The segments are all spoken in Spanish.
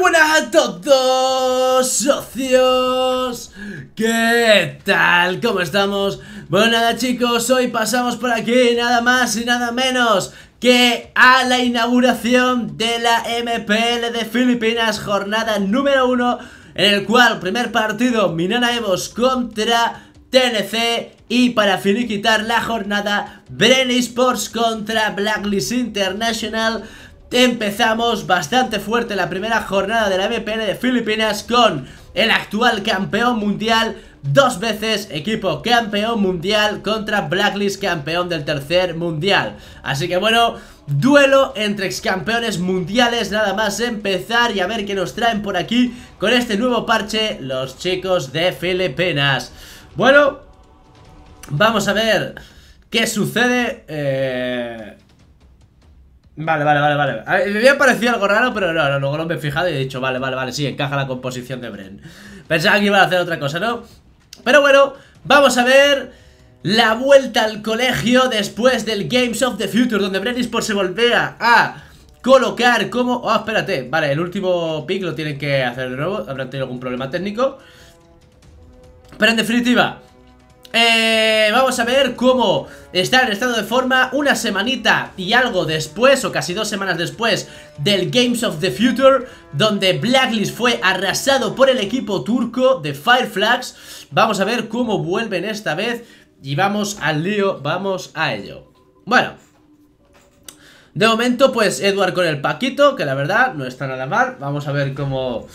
buenas a todos, socios. ¿Qué tal? ¿Cómo estamos? Bueno, nada, chicos, hoy pasamos por aquí nada más y nada menos que a la inauguración de la MPL de Filipinas, jornada número 1, en el cual, primer partido, Minanaevos contra TNC, y para finiquitar la jornada, Bren Esports contra Blacklist International. Empezamos bastante fuerte la primera jornada de la MPL de Filipinas con el actual campeón mundial, dos veces equipo campeón mundial, contra Blacklist, campeón del tercer mundial. Así que bueno, duelo entre excampeones mundiales nada más empezar, y a ver qué nos traen por aquí con este nuevo parche los chicos de Filipinas. Bueno, vamos a ver qué sucede. Vale, a ver, me había parecido algo raro, pero no, luego no me he fijado y he dicho, vale, sí, encaja la composición de Bren. Pensaba que iban a hacer otra cosa, ¿no? Pero bueno, vamos a ver la vuelta al colegio después del Games of the Future, donde Bren Esports se volvía a colocar como... Oh, espérate, vale, el último pick lo tienen que hacer de nuevo, habrán tenido algún problema técnico. Pero en definitiva, vamos a ver cómo está en estado de forma una semanita y algo después, o casi 2 semanas después del Games of the Future, donde Blacklist fue arrasado por el equipo turco de Fireflags. Vamos a ver cómo vuelven esta vez y vamos al lío, vamos a ello. Bueno, de momento pues Eduard con el paquito, que la verdad no está nada mal. Vamos a ver cómo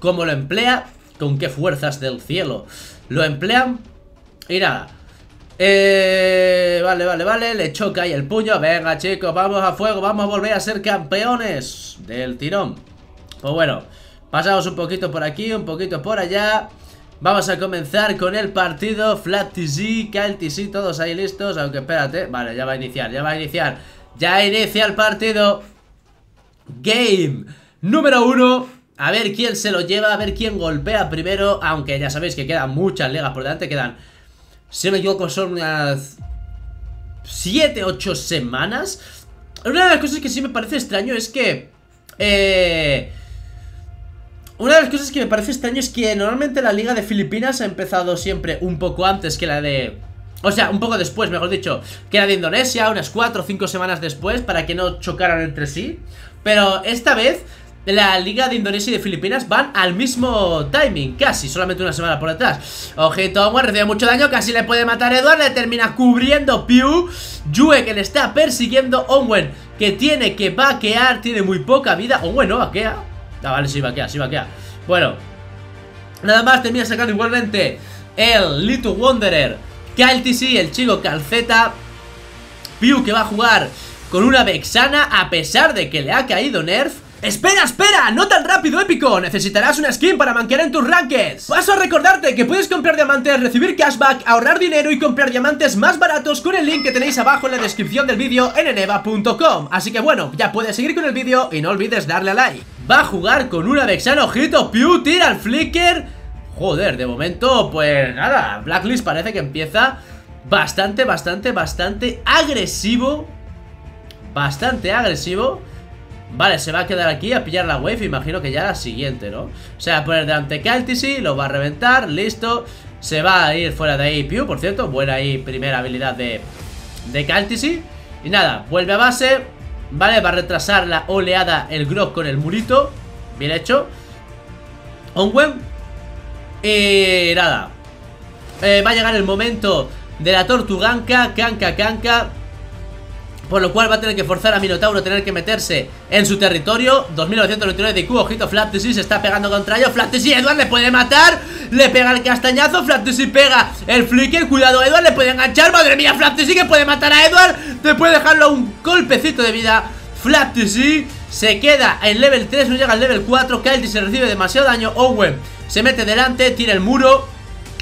lo emplea, con qué fuerzas del cielo lo emplean. Y nada, vale, le choca ahí el puño. Venga, chicos, vamos a fuego, vamos a volver a ser campeones del tirón. Pues bueno, pasamos un poquito por aquí, un poquito por allá. Vamos a comenzar con el partido. FlatTC, KTC, todos ahí listos. Aunque espérate, vale, ya va a iniciar. Ya inicia el partido. Game número 1. A ver quién se lo lleva, a ver quién golpea primero. Aunque ya sabéis que quedan muchas ligas por delante, quedan... Si no me equivoco, son unas 7, 8 semanas. Una de las cosas que sí me parece extraño es que... Una de las cosas que me parece extraño es que normalmente la liga de Filipinas ha empezado siempre un poco antes que la de... O sea, un poco después, mejor dicho, que la de Indonesia, unas 4 o 5 semanas después, para que no chocaran entre sí. Pero esta vez la liga de Indonesia y de Filipinas van al mismo timing, casi, solamente una semana por detrás. Ojito, Owen recibe mucho daño, casi le puede matar a Eduard, le termina cubriendo Piu. Yue, que le está persiguiendo. Owen, que tiene que vaquear, tiene muy poca vida. Owen no vaquea. Ah, vale, sí vaquea. Bueno, nada más termina sacando igualmente el Little Wanderer. KLTC, el chico calceta. Piu, que va a jugar con una Vexana, a pesar de que le ha caído nerf. ¡Espera! ¡No tan rápido, épico! Necesitarás una skin para manquear en tus rankings. Paso a recordarte que puedes comprar diamantes, recibir cashback, ahorrar dinero y comprar diamantes más baratos con el link que tenéis abajo en la descripción del vídeo en eneva.com. Así que bueno, ya puedes seguir con el vídeo y no olvides darle a like. Va a jugar con una Vexana, ojito, Piu, tira al Flicker. Joder, de momento, pues nada, Blacklist parece que empieza bastante agresivo. Vale, se va a quedar aquí a pillar la wave, imagino que ya la siguiente, ¿no? Se va a poner delante KLTC, lo va a reventar, listo. Se va a ir fuera de ahí Piu, por cierto, buena ahí primera habilidad de KLTC. Y nada, vuelve a base, vale, va a retrasar la oleada el Grog con el murito, bien hecho. Owen. Y nada, va a llegar el momento de la Tortuganca, canca. Por lo cual va a tener que forzar a Minotauro a tener que meterse en su territorio. 2999 de IQ, ojito, FlatTC se está pegando contra ellos. FlatTC, Eduard le puede matar, le pega el castañazo. FlatTC pega el Flicker, cuidado Eduard, le puede enganchar. Madre mía, FlatTC que puede matar a Eduard, te puede dejarlo a un golpecito de vida. FlatTC se queda en level 3, no llega al level 4. KLTC se recibe demasiado daño. Owen se mete delante, tira el muro.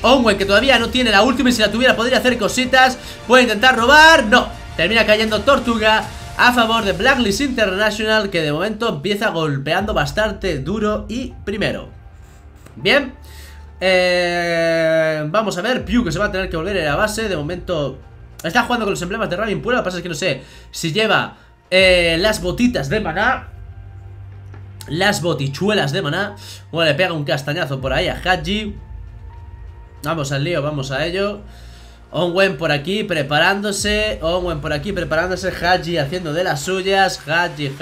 Owen, que todavía no tiene la última, y si la tuviera podría hacer cositas. Puede intentar robar, no. Termina cayendo Tortuga a favor de Blacklist International, que de momento empieza golpeando bastante duro y primero. Bien, vamos a ver, Pheww, que se va a tener que volver a la base. De momento está jugando con los emblemas de Rabin Impura. Lo que pasa es que no sé si lleva las botitas de maná. las botichuelas de maná. Bueno, le pega un castañazo por ahí a Hadji. Vamos al lío, vamos a ello. Owen por aquí preparándose. Hadji haciendo de las suyas. Hadji.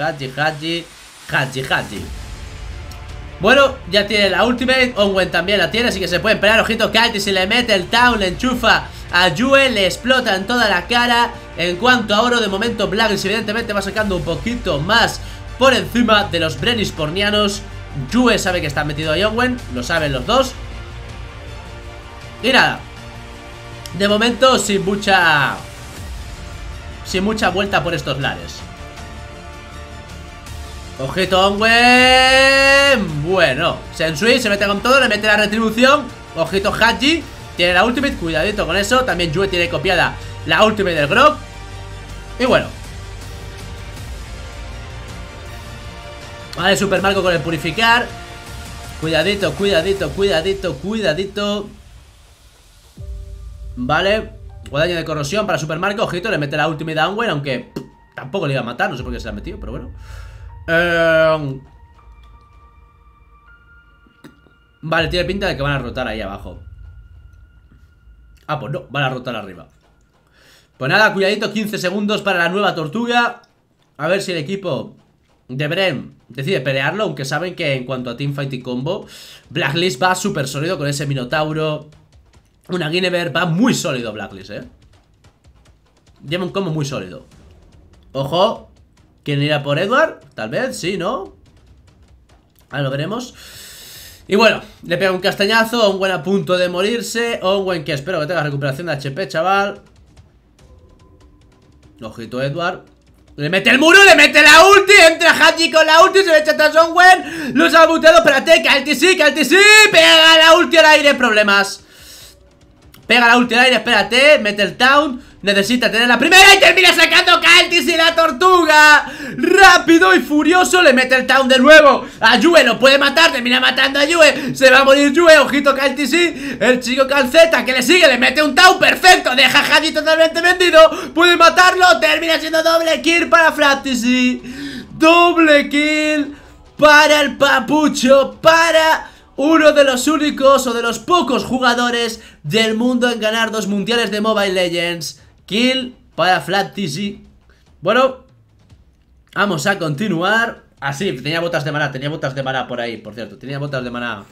Bueno, ya tiene la ultimate. Owen también la tiene, así que se puede esperar. Ojito Katy, si le mete el town, le enchufa a Yue, le explota en toda la cara. En cuanto a oro, de momento Blacklist evidentemente va sacando un poquito más por encima de los Bren Esports. Yue sabe que está metido ahí Owen, lo saben los dos. Y nada, de momento sin mucha vuelta por estos lares. Ojito Owen. Bueno, Sensui se mete con todo, le mete la retribución. Ojito Hadji, tiene la ultimate, cuidadito con eso. También Yue tiene copiada la ultimate del Grog. Y bueno, vale, Super Marco con el Purificar. Cuidadito. Vale, o daño de corrosión para Super Marco. Ojito, le mete la ultimate a Owen, aunque tampoco le iba a matar, no sé por qué se la ha metido, pero bueno. Vale, tiene pinta de que van a rotar ahí abajo. Ah, pues no, van a rotar arriba. Pues nada, cuidadito, 15 segundos para la nueva Tortuga. A ver si el equipo de Bren decide pelearlo, aunque saben que en cuanto a teamfight y combo, Blacklist va súper sólido con ese Minotauro. Una Guinevere, va muy sólido Blacklist, lleva un combo muy sólido. Ojo. ¿Quieren ir a por Eduard? Tal vez, sí, ¿no? Ahora lo veremos. Y bueno, le pega un castañazo. Owen a punto de morirse. Owen, que espero que tenga recuperación de HP, chaval. Ojito Eduard. Le mete el muro, le mete la ulti. Entra Hadji con la ulti, se le echa atrás Owen. Los ha buteado, espérate, KTC. Pega la ulti al aire, problemas. Pega la ulti al aire, espérate. Mete el down. Necesita tener la primera y termina sacando KTC la Tortuga. Rápido y furioso, le mete el town de nuevo a Yue, lo puede matar, termina matando a Yue. Se va a morir Yue, ojito KTC. El chico calceta que le sigue, le mete un town, perfecto, deja a Hadji totalmente vendido. Puede matarlo, termina siendo doble kill para FlatTC. Doble kill para el papucho, para uno de los únicos o de los pocos jugadores del mundo en ganar 2 mundiales de MOBILE LEGENDS. Kill para FlatTC. Bueno, vamos a continuar. Así, tenía botas de maná por ahí, por cierto. Tenía botas de maná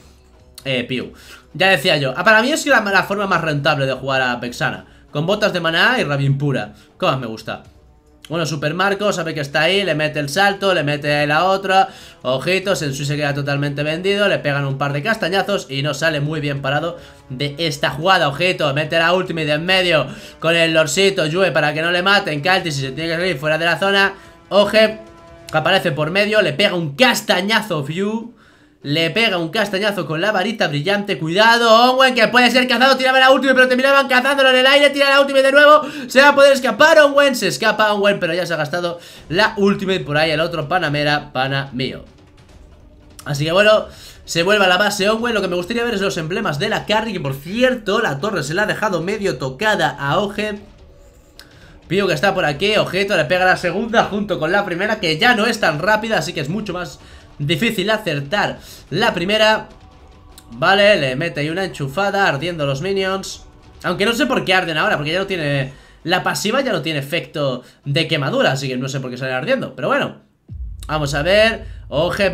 Piu. Ya decía yo, para mí es la forma más rentable de jugar a Vexana, con botas de maná y rabia impura. Como más me gusta. Bueno, Super Marco sabe que está ahí, le mete el salto, le mete ahí la otra. Ojitos, Sensui se queda totalmente vendido. Le pegan un par de castañazos y no sale muy bien parado de esta jugada. Ojito, mete la ultimate de en medio con el lorcito Yue para que no le maten. Calti, si se tiene que salir fuera de la zona. Oje, aparece por medio, le pega un castañazo Pheww. Le pega un castañazo con la varita brillante. Cuidado, Owen, que puede ser cazado. Tiraba la última, pero terminaban cazándolo en el aire. Tira la última de nuevo, se va a poder escapar Owen. Se escapa Owen, pero ya se ha gastado la última. Y por ahí el otro Panamera, pana mío. Así que bueno, se vuelve a la base Owen. Lo que me gustaría ver es los emblemas de la carry, que por cierto, la torre se la ha dejado medio tocada a Oje. Piu, que está por aquí, ojito, le pega la segunda junto con la primera, que ya no es tan rápida, así que es mucho más difícil acertar la primera. Vale, le mete ahí una enchufada, ardiendo los minions. Aunque no sé por qué arden ahora, porque ya no tiene la pasiva, ya no tiene efecto de quemadura, así que no sé por qué sale ardiendo, pero bueno, vamos a ver. Oje,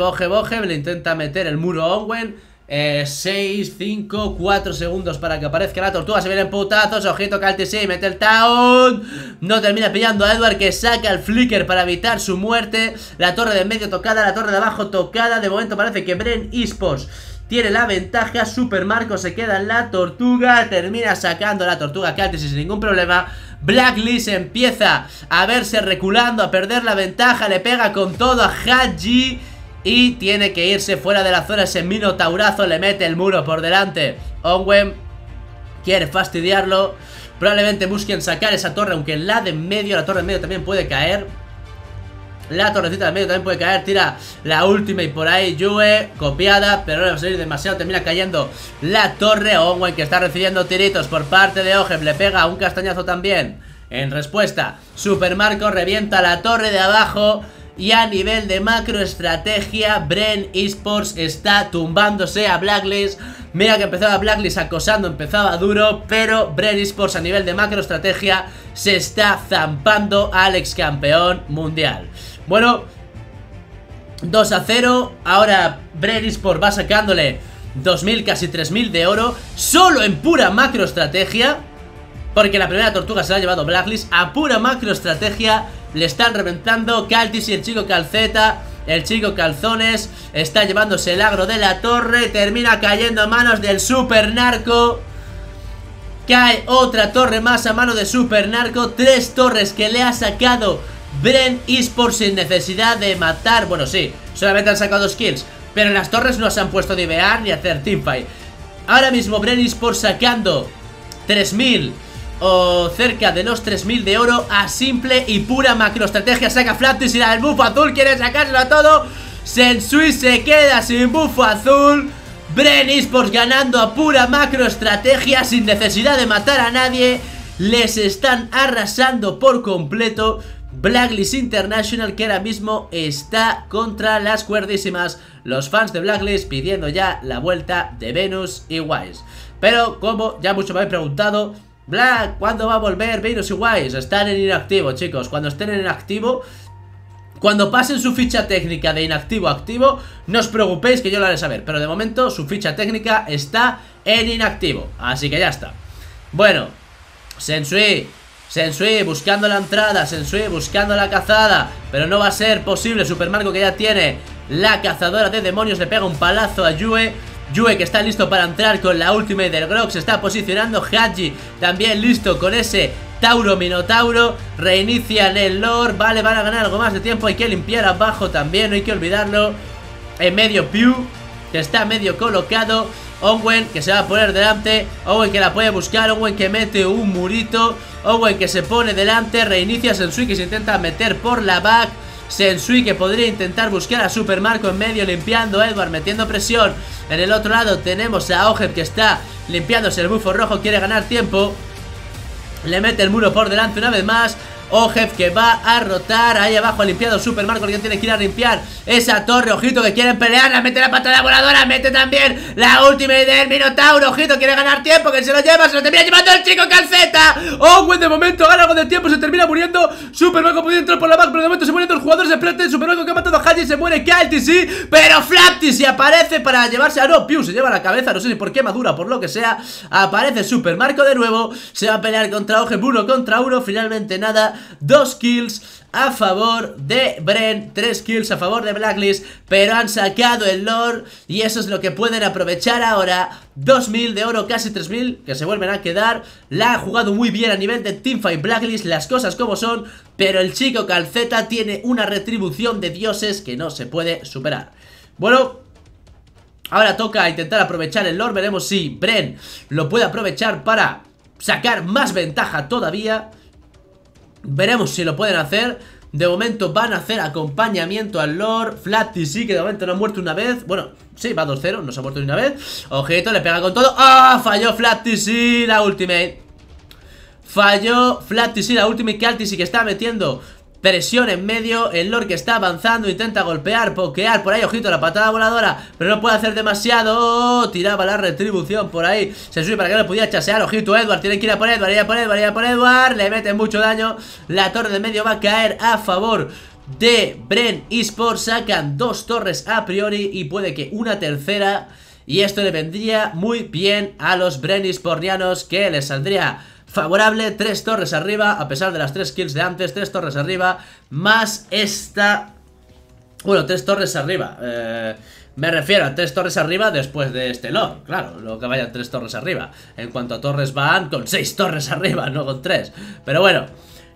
le intenta meter el muro a Owen. 6, 5, 4 segundos para que aparezca la Tortuga. Se vienen putazos, ojito KTC, mete el town. No termina pillando a Eduard, que saca el flicker para evitar su muerte. La torre de en medio tocada, la torre de abajo tocada. De momento parece que Bren Esports tiene la ventaja. Super Marco se queda en la Tortuga, termina sacando la Tortuga KTC sin ningún problema. Blacklist empieza a verse reculando, a perder la ventaja. Le pega con todo a Hadji y tiene que irse fuera de la zona ese minotaurazo. Le mete el muro por delante. Owen quiere fastidiarlo. Probablemente busquen sacar esa torre, aunque la de en medio, la torre de en medio también puede caer. La torrecita de en medio también puede caer. Tira la ultimate por ahí Yue, copiada, pero no le va a salir demasiado. Termina cayendo la torre. Owen, que está recibiendo tiritos por parte de Oje, le pega un castañazo también en respuesta. Super Marco revienta la torre de abajo Y a nivel de macroestrategia, Bren Esports está tumbándose a Blacklist. Mira que empezaba Blacklist acosando, empezaba duro, pero Bren Esports a nivel de macroestrategia se está zampando al ex campeón mundial. Bueno, 2-0. Ahora Bren Esports va sacándole 2000, casi 3000 de oro, solo en pura macroestrategia, porque la primera tortuga se la ha llevado Blacklist. A pura macroestrategia le están reventando. Caltis y el chico calceta, el chico calzones, está llevándose el agro de la torre. Termina cayendo a manos del Super Narco. Cae otra torre más a mano de Super Narco. Tres torres que le ha sacado Bren Esports sin necesidad de matar. Bueno, sí, solamente han sacado dos kills, pero en las torres no se han puesto a divear ni a hacer teamfight. Ahora mismo Bren Esports sacando 3000 o cerca de los 3000 de oro a simple y pura macroestrategia. Saca FlatTC y la del bufo azul, quiere sacárselo a todo. Sensui se queda sin bufo azul. Bren Esports ganando a pura macroestrategia sin necesidad de matar a nadie. Les están arrasando por completo. Blacklist International, que ahora mismo está contra las cuerdísimas. Los fans de Blacklist pidiendo ya la vuelta de Venus y Wise. Pero como ya muchos me habéis preguntado, Black, ¿cuándo va a volver Venus y Wise? Están en inactivo, chicos. Cuando estén en inactivo, cuando pasen su ficha técnica de inactivo a activo, no os preocupéis que yo lo haré saber. Pero de momento su ficha técnica está en inactivo, así que ya está. Bueno, Sensui buscando la entrada, Sensui buscando la cazada, pero no va a ser posible. Super Marco, que ya tiene la cazadora de demonios, le pega un palazo a Yue. Yue, que está listo para entrar con la ultimate del Grog, se está posicionando. Hadji también listo con ese Tauro Minotauro. Reinician el Lord, vale, van a ganar algo más de tiempo. Hay que limpiar abajo también, no hay que olvidarlo. En medio Piu, que está medio colocado. Owen, que se va a poner delante. Owen, que la puede buscar. Owen, que mete un murito. Owen, que se pone delante. Reinicia Sensui, que se intenta meter por la back. Sensui, que podría intentar buscar a Super Marco en medio, limpiando a Eduard, metiendo presión. En el otro lado tenemos a Oje, que está limpiándose el bufo rojo, quiere ganar tiempo. Le mete el muro por delante una vez más. Ojef, que va a rotar. Ahí abajo ha limpiado Super Marco, que tiene que ir a limpiar esa torre. Ojito, que quieren pelear. La mete la patada voladora, mete también la última del Minotauro. Ojito, quiere ganar tiempo, que se lo lleva, se lo termina llevando el chico calceta. Owen, de momento gana algo de tiempo, se termina muriendo. Super Marco puede entrar por la back, pero de momento se mueren dos jugadores. Espérate, Super Marco, que ha matado a Hadji, se muere KTC, pero FlatTC aparece para llevarse a... No, Piu se lleva la cabeza, no sé ni por qué madura, por lo que sea. Aparece Super Marco de nuevo, se va a pelear contra Ojef, 1 contra 1. Finalmente nada, 2 kills a favor de Bren, 3 kills a favor de Blacklist, pero han sacado el Lord y eso es lo que pueden aprovechar ahora. 2000 de oro, casi 3000 que se vuelven a quedar. La ha jugado muy bien a nivel de teamfight Blacklist, las cosas como son, pero el chico calceta tiene una retribución de dioses que no se puede superar. Bueno, ahora toca intentar aprovechar el Lord, veremos si Bren lo puede aprovechar para sacar más ventaja todavía. Veremos si lo pueden hacer. De momento van a hacer acompañamiento al Lord. FlatTC, que de momento no ha muerto una vez. Bueno, sí, va 2-0, no se ha muerto ni una vez. Ojito, le pega con todo. ¡Ah! ¡Oh! Falló FlatTC la ultimate. Falló FlatTC la ultimate. KTC, que está metiendo presión en medio. El Lord, que está avanzando, intenta golpear, pokear por ahí. Ojito, la patada voladora, pero no puede hacer demasiado. Oh, tiraba la retribución por ahí. Se sube para que no pudiera chasear. Ojito, Eduard, tiene que ir a por Eduard, ir a por Eduard, ir a por Eduard. Le mete mucho daño. La torre de medio va a caer a favor de Bren Esports. Sacan 2 torres a priori y puede que una tercera. Y esto le vendría muy bien a los Bren Esportianos, que les saldría favorable. 3 torres arriba, a pesar de las 3 kills de antes. 3 torres arriba, más esta... Bueno, 3 torres arriba, me refiero a 3 torres arriba después de este Lord. Claro, luego que vayan 3 torres arriba. En cuanto a torres van con 6 torres arriba, no con 3, pero bueno.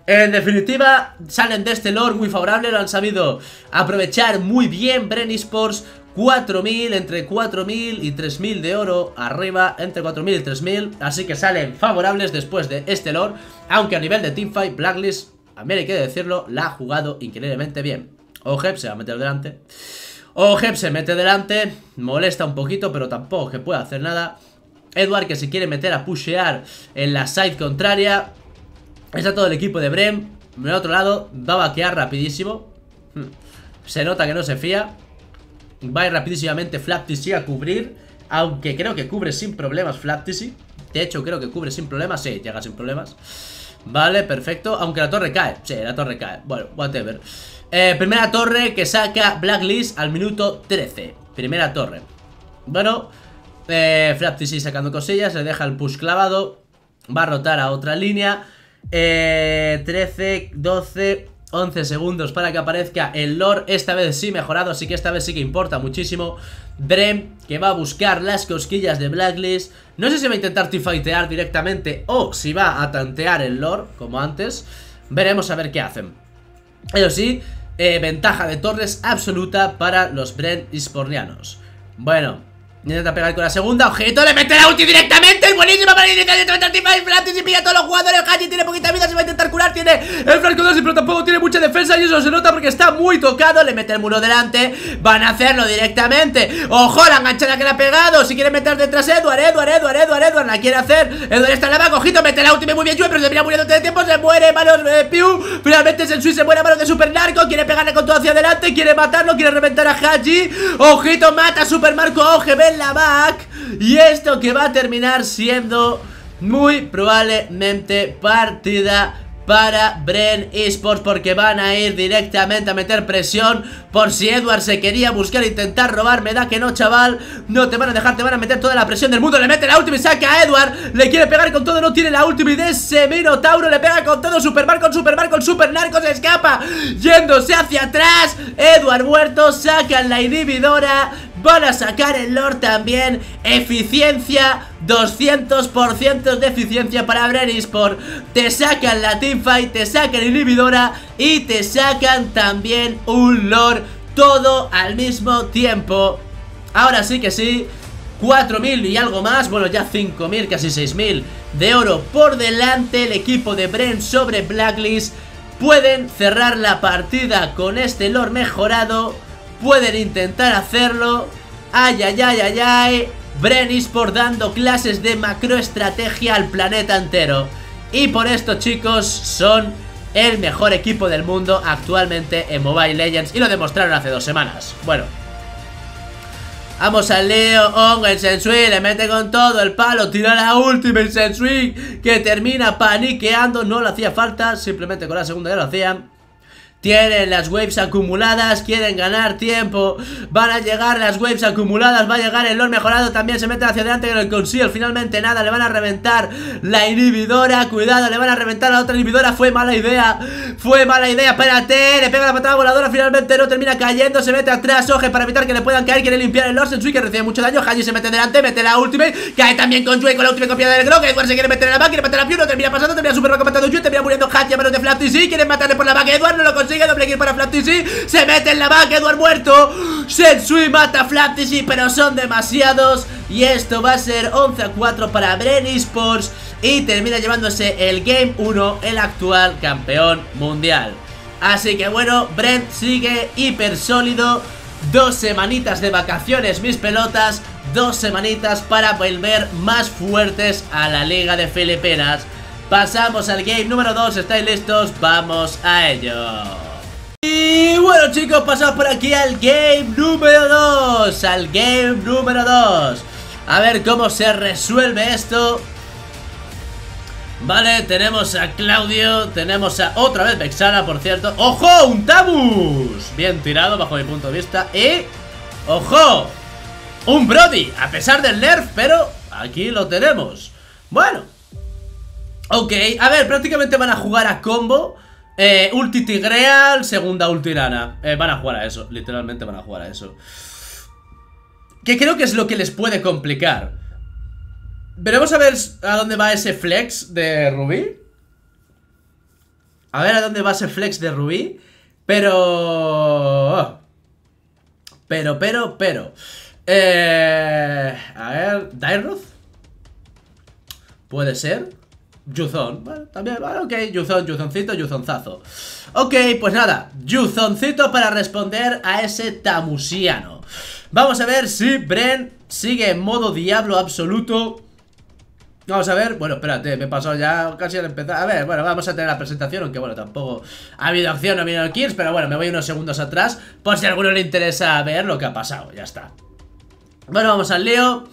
En definitiva, salen de este Lord muy favorable. Lo han sabido aprovechar muy bien Bren Esports. 4000, entre 4000 y 3000 de oro arriba, entre 4000 y 3000, así que salen favorables después de este Lord, aunque a nivel de teamfight Blacklist, también hay que decirlo, la ha jugado increíblemente bien. Ojep se va a meter delante, Ojep se mete delante, molesta un poquito, pero tampoco que pueda hacer nada. Eduard, que se quiere meter a pushear en la side contraria. Está todo el equipo de Bren. Del otro lado va a vaquear rapidísimo. Se nota que no se fía. Va rapidísimamente FlatTC a cubrir. Aunque creo que cubre sin problemas FlatTC. De hecho, creo que cubre sin problemas. Sí, llega sin problemas. Vale, perfecto. Aunque la torre cae. Sí, la torre cae. Bueno, whatever. Primera torre que saca Blacklist al minuto 13. Primera torre. Bueno, FlatTC sacando cosillas. Le deja el push clavado. Va a rotar a otra línea. 13, 12... 11 segundos para que aparezca el Lord. Esta vez sí mejorado, así que esta vez sí que importa muchísimo. Bren, que va a buscar las cosquillas de Blacklist. No sé si va a intentar teamfightear directamente o si va a tantear el Lord como antes. Veremos a ver qué hacen. Eso sí, ventaja de torres absoluta para los Bren espornianos. Bueno, intenta pegar con la segunda. Ojito, le mete la ulti directamente. Es buenísima para indicar directamente al team. El Flatis y pilla a todos los jugadores. El Hadji tiene poquita vida, se va a intentar curar. Tiene el Franco 2, pero tampoco tiene mucha defensa. Y eso se nota porque está muy tocado. Le mete el muro delante. Van a hacerlo directamente. Ojo, la enganchada que le ha pegado. Si quiere meter detrás Eduard la quiere hacer. Eduard está en la vaca. Ojito, mete la ulti. Muy bien, Yue, pero se venía muriendo todo el tiempo. Se muere manos de Piu. Finalmente Sensui se muere a manos de Super Marco. Quiere pegarle con todo hacia adelante. Quiere matarlo. Quiere reventar a Hadji. Ojito, mata a Super Marco. Oje, ven la back, y esto que va a terminar siendo muy probablemente partida para Bren Esports, porque van a ir directamente a meter presión. Por si Eduard se quería buscar e intentar robar, me da que no, chaval. No te van a dejar, te van a meter toda la presión del mundo. Le mete la última y saca a Eduard. Le quiere pegar con todo, no tiene la última. Y de ese Minotauro le pega con todo. Super Marco, se escapa yéndose hacia atrás. Eduard muerto, sacan la inhibidora. Van a sacar el Lord también. Eficiencia, 200% de eficiencia para Bren Esports. Te sacan la teamfight, te sacan inhibidora y te sacan también un Lord. Todo al mismo tiempo. Ahora sí que sí, 4.000 y algo más, bueno ya 5.000, casi 6.000 de oro por delante. El equipo de Bren sobre Blacklist. Pueden cerrar la partida con este Lord mejorado. Pueden intentar hacerlo. Ay, ay, ay, ay, ay. Bren Esports dando clases de macroestrategia al planeta entero. Y por esto, chicos, son el mejor equipo del mundo actualmente en Mobile Legends. Y lo demostraron hace 2 semanas. Bueno, vamos al Leo. Owen, Sensui, le mete con todo el palo. Tira la última y Sensui, que termina paniqueando. No le hacía falta, simplemente con la segunda ya lo hacían. Tienen las waves acumuladas, quieren ganar tiempo. Van a llegar las waves acumuladas, va a llegar el Lord mejorado. También se mete hacia adelante con el Conceal. Finalmente nada, le van a reventar la inhibidora. Cuidado, le van a reventar la otra inhibidora. Fue mala idea, espérate. Le pega la patada voladora, finalmente no termina cayendo. Se mete atrás, Oje, para evitar que le puedan caer. Quiere limpiar el Lord, Sensui, que recibe mucho daño. Hadji se mete delante, mete la ultimate. Cae también con Yue, con la última copia del Grog. Eduard se quiere meter en la back, quiere meter a Pheww. No termina pasando, termina Super Marco matando Yue. Termina muriendo Hadji a manos de FlatTC. Quieren matarle por la back, Eduard no lo consigue. Doble kill para FlatTC, se mete en la back, Eduard muerto, Sensui mata a FlatTC, pero son demasiados y esto va a ser 11-4 para Bren Esports y termina llevándose el Game 1 el actual campeón mundial. Así que bueno, Bren sigue hiper sólido. 2 semanitas de vacaciones, mis pelotas, 2 semanitas para volver más fuertes a la Liga de Filipinas. Pasamos al game número 2, ¿estáis listos? Vamos a ello. Y bueno chicos, pasamos por aquí al game número 2. Al game número 2. A ver cómo se resuelve esto. Vale, tenemos a Claudio. Tenemos a otra vez Vexana, por cierto. ¡Ojo! ¡Un Tabus! Bien tirado bajo mi punto de vista. Y... ¡ojo! Un Brody, a pesar del nerf, pero aquí lo tenemos. Bueno. Ok, a ver, prácticamente van a jugar a combo. Ulti Tigreal, segunda ulti Rana. Van a jugar a eso, literalmente van a jugar a eso. Que creo que es lo que les puede complicar. Veremos a ver a dónde va ese flex de Rubí. A ver a dónde va ese flex de Rubí. Pero. A ver, Dairoth. Puede ser. Yuzon, bueno, también, bueno, ok, Yuzoncito. Ok, pues nada, Yuzoncito para responder a ese tamusiano. Vamos a ver si Bren sigue en modo diablo absoluto Vamos a ver, bueno, espérate, me he pasado ya casi al empezar. A ver, bueno, vamos a tener la presentación, aunque bueno, tampoco ha habido acción, no ha habido kills, pero bueno, me voy unos segundos atrás por si a alguno le interesa ver lo que ha pasado, ya está. Bueno, vamos al lío.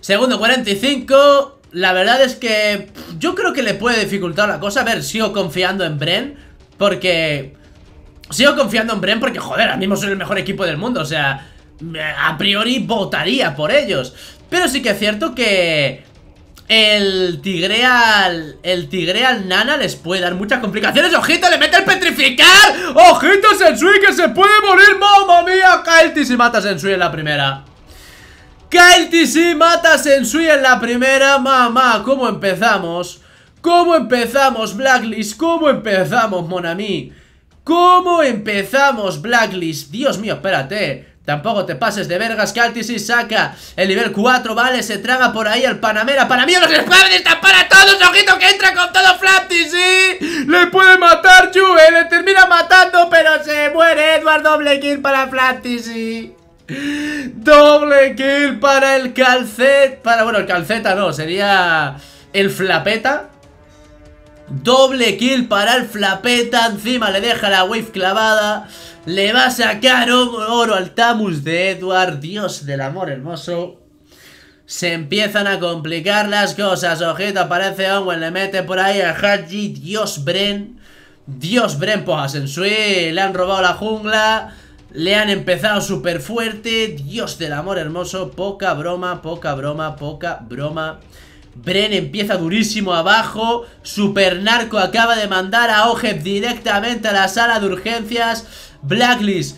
Segundo 45, la verdad es que yo creo que le puede dificultar la cosa. A ver, sigo confiando en Bren, porque... joder, ahora mismo soy el mejor equipo del mundo, o sea, a priori votaría por ellos. Pero sí que es cierto que... El Tigreal Nana les puede dar muchas complicaciones. ¡Ojito! ¡Le mete el Petrificar! ¡Ojito, Sensui, que se puede morir! ¡Mamma mía! KTC mata a Sensui en la primera. KTC mata a Sensui en la primera. Mamá, ¿cómo empezamos? ¿Cómo empezamos, Blacklist? ¿Cómo empezamos, Monami? ¿Cómo empezamos, Blacklist? Dios mío, espérate. Tampoco te pases de vergas, que KTC saca el nivel 4, vale, se traga por ahí al Panamera. ¡Panamera, los spams están para todos! ¡Ojito que entra con todo FlatTC! ¡Le puede matar Yue! ¡Le termina matando, pero se muere Eduard! ¡Doble kill para FlatTC! ¡Doble kill para el calceta! Bueno, el calceta no, sería el flapeta. Doble kill para el flapeta, encima le deja la wave clavada. Le va a sacar oro al Tamus de Eduard. Dios del amor hermoso. Se empiezan a complicar las cosas. Ojito, aparece Owen, le mete por ahí a Hadji. Dios Bren. Dios Bren, pues a Sensui le han robado la jungla. Le han empezado súper fuerte. Dios del amor hermoso. Poca broma, poca broma, poca broma. Bren empieza durísimo abajo. Super Narco acaba de mandar a Oje directamente a la sala de urgencias. Blacklist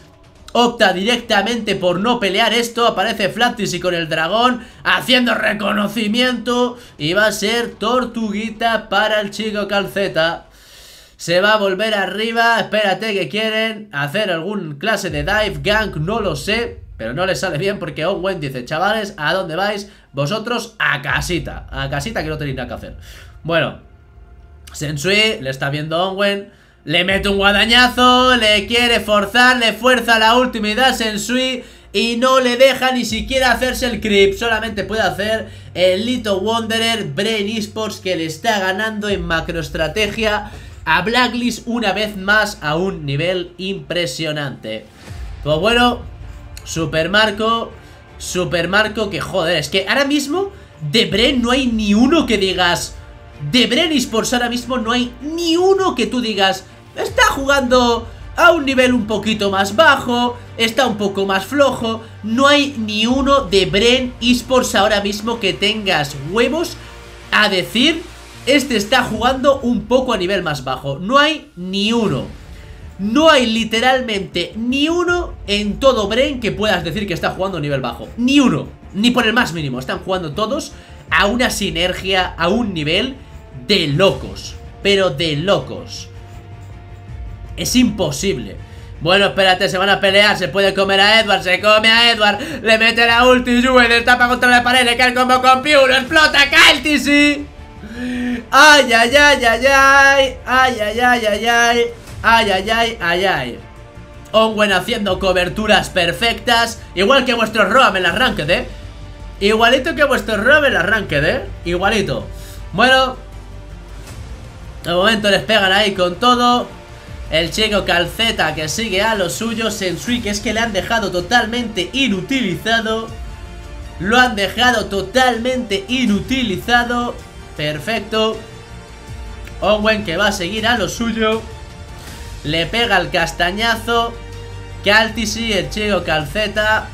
opta directamente por no pelear esto. Aparece FlatTC con el dragón haciendo reconocimiento y va a ser tortuguita para el chico calceta. Se va a volver arriba. Espérate, que quieren hacer algún clase de dive, gank, no lo sé, pero no les sale bien porque Owen dice: chavales, ¿a dónde vais? Vosotros a casita. A casita, que no tenéis nada que hacer. Bueno, Sensui le está viendo a Owen, le mete un guadañazo, le quiere forzar, le fuerza la última idea a Sensui y no le deja ni siquiera hacerse el creep. Solamente puede hacer el Little Wanderer. Bren Esports, que le está ganando en macroestrategia a Blacklist una vez más a un nivel impresionante. Pues bueno, Super Marco, que joder, es que ahora mismo de Bren no hay ni uno que digas... De Bren Esports ahora mismo no hay ni uno que tú digas: está jugando a un nivel un poquito más bajo, está un poco más flojo. No hay ni uno de Bren Esports ahora mismo que tengas huevos a decir: este está jugando un poco a nivel más bajo. No hay ni uno. No hay literalmente ni uno en todo Bren que puedas decir que está jugando a nivel bajo. Ni uno, ni por el más mínimo. Están jugando todos a una sinergia, a un nivel de locos, pero de locos. Es imposible. Bueno, espérate, se van a pelear, se puede comer a Eduard, se come a Eduard, le mete la ulti, Yue le tapa contra la pared, le cae el combo con Piu, lo explota, KTC. Ay, ay, ay, ay, ay, ay, ay, ay, ay, ay, ay, ay, ay, ay, ay. Owen haciendo coberturas perfectas, igual que vuestros roam en la ranked, igualito que vuestro roam en la ranked, igualito. Bueno, de momento les pegan ahí con todo. El chico calceta que sigue a los suyos. Sensui, que es que le han dejado totalmente inutilizado. Lo han dejado totalmente inutilizado. Perfecto. Owen, que va a seguir a lo suyo, le pega el castañazo. KTC, el chico calceta.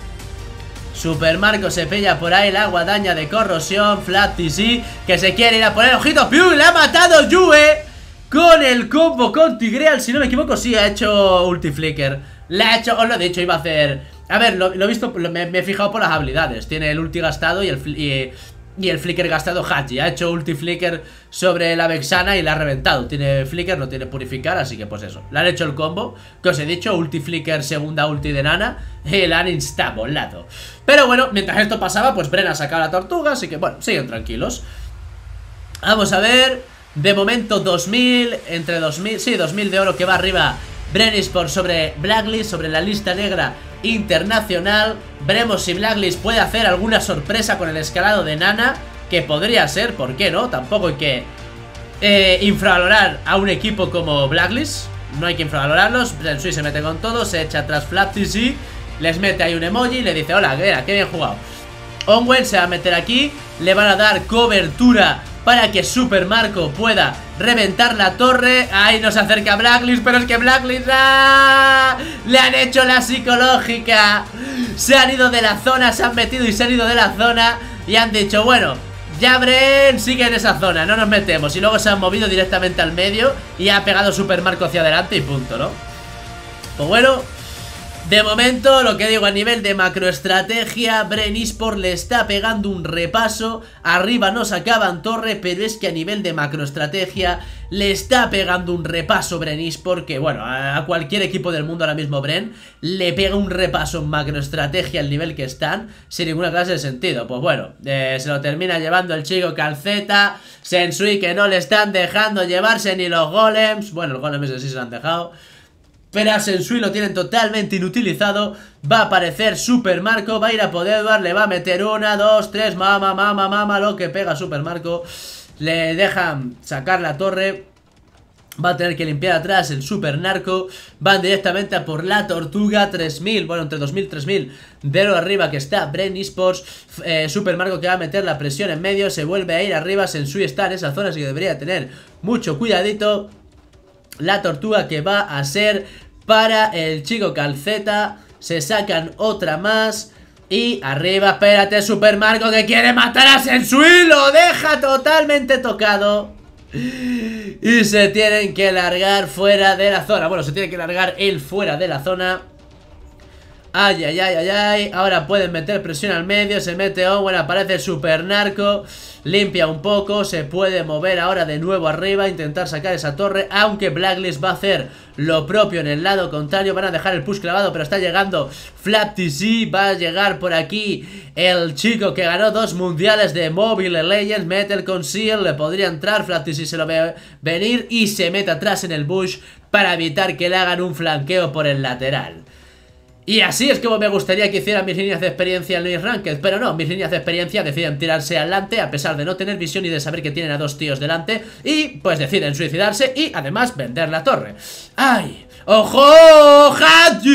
Super Marco se pilla por ahí la guadaña de corrosión. FlatTC, que se quiere ir a poner. ¡Ojito! ¡Pheww! ¡Le ha matado Yue! Con el combo con Tigreal, si no me equivoco. Sí, ha hecho ulti Flicker. Le ha hecho, os lo he dicho, iba a hacer. A ver, lo he visto, me he fijado por las habilidades. Tiene el ulti gastado y el Flicker gastado Hadji. Ha hecho ulti Flicker sobre la Vexana y la ha reventado. Tiene Flicker, no tiene Purificar, así que pues eso. Le han hecho el combo, que os he dicho, ulti Flicker, segunda ulti de Nana, y la han instabolado. Pero bueno, mientras esto pasaba, pues Bren ha sacado la tortuga, así que bueno, siguen tranquilos. Vamos a ver, de momento 2000, entre 2000, sí, 2000 de oro que va arriba Bren Esports sobre Blacklist, sobre la lista negra internacional. Veremos si Blacklist puede hacer alguna sorpresa con el escalado de Nana. que podría ser, ¿por qué no? Tampoco hay que infravalorar a un equipo como Blacklist, no hay que infravalorarlos. Sensui se mete con todo, se echa atrás FlatTC, les mete ahí un emoji y le dice: hola, mira, qué bien jugado. Owen se va a meter aquí, le van a dar cobertura para que Super Marco pueda reventar la torre. Ahí nos acerca Blacklist, pero es que Blacklist le han hecho la psicológica. Se han ido de la zona, se han metido y se han ido de la zona y han dicho: bueno, ya Bren sigue en esa zona, no nos metemos. Y luego se han movido directamente al medio y ha pegado Super Marco hacia adelante y punto, ¿no? Pues bueno, de momento, lo que digo, a nivel de macroestrategia, Bren Esports le está pegando un repaso. Arriba nos acaban torre, pero es que a nivel de macroestrategia le está pegando un repaso Bren Esports, que bueno, a cualquier equipo del mundo ahora mismo Bren le pega un repaso en macroestrategia al nivel que están, sin ninguna clase de sentido. Pues bueno, se lo termina llevando el chico calceta, Sensui, que no le están dejando llevarse ni los golems. Bueno, los golems sí se lo han dejado, pero a Sensui lo tienen totalmente inutilizado. Va a aparecer Super Marco, va a ir a por Eduard, le va a meter una, dos, tres, mama, lo que pega Super Marco. Le dejan sacar la torre, va a tener que limpiar atrás el Super Narco. Van directamente a por la Tortuga, 3000, bueno, entre 2000 y 3000 de lo arriba que está Bren Esports. Super Marco que va a meter la presión en medio, se vuelve a ir arriba. Sensui está en esa zona, así que debería tener mucho cuidadito. La Tortuga que va a ser para el chico calceta. Se sacan otra más y arriba, espérate, Super Marco que quiere matar a Sensui, lo deja totalmente tocado y se tienen que largar fuera de la zona. Bueno, se tiene que largar él fuera de la zona. Ay, ay, ay, ay, ay. Ahora pueden meter presión al medio, se mete Owen, aparece el Super Narco, limpia un poco, se puede mover ahora de nuevo arriba, intentar sacar esa torre, aunque Blacklist va a hacer lo propio en el lado contrario. Van a dejar el push clavado, pero está llegando FlatTC, va a llegar por aquí el chico que ganó 2 mundiales de MOBILE Legends, mete el Conceal, le podría entrar, FlatTC se lo ve venir y se mete atrás en el bush para evitar que le hagan un flanqueo por el lateral. Y así es como me gustaría que hicieran mis líneas de experiencia en mis ranked, pero no, mis líneas de experiencia deciden tirarse adelante a pesar de no tener visión y de saber que tienen a 2 tíos delante, y pues deciden suicidarse y además vender la torre. ¡Ay! ¡Ojo! ¡Hadji!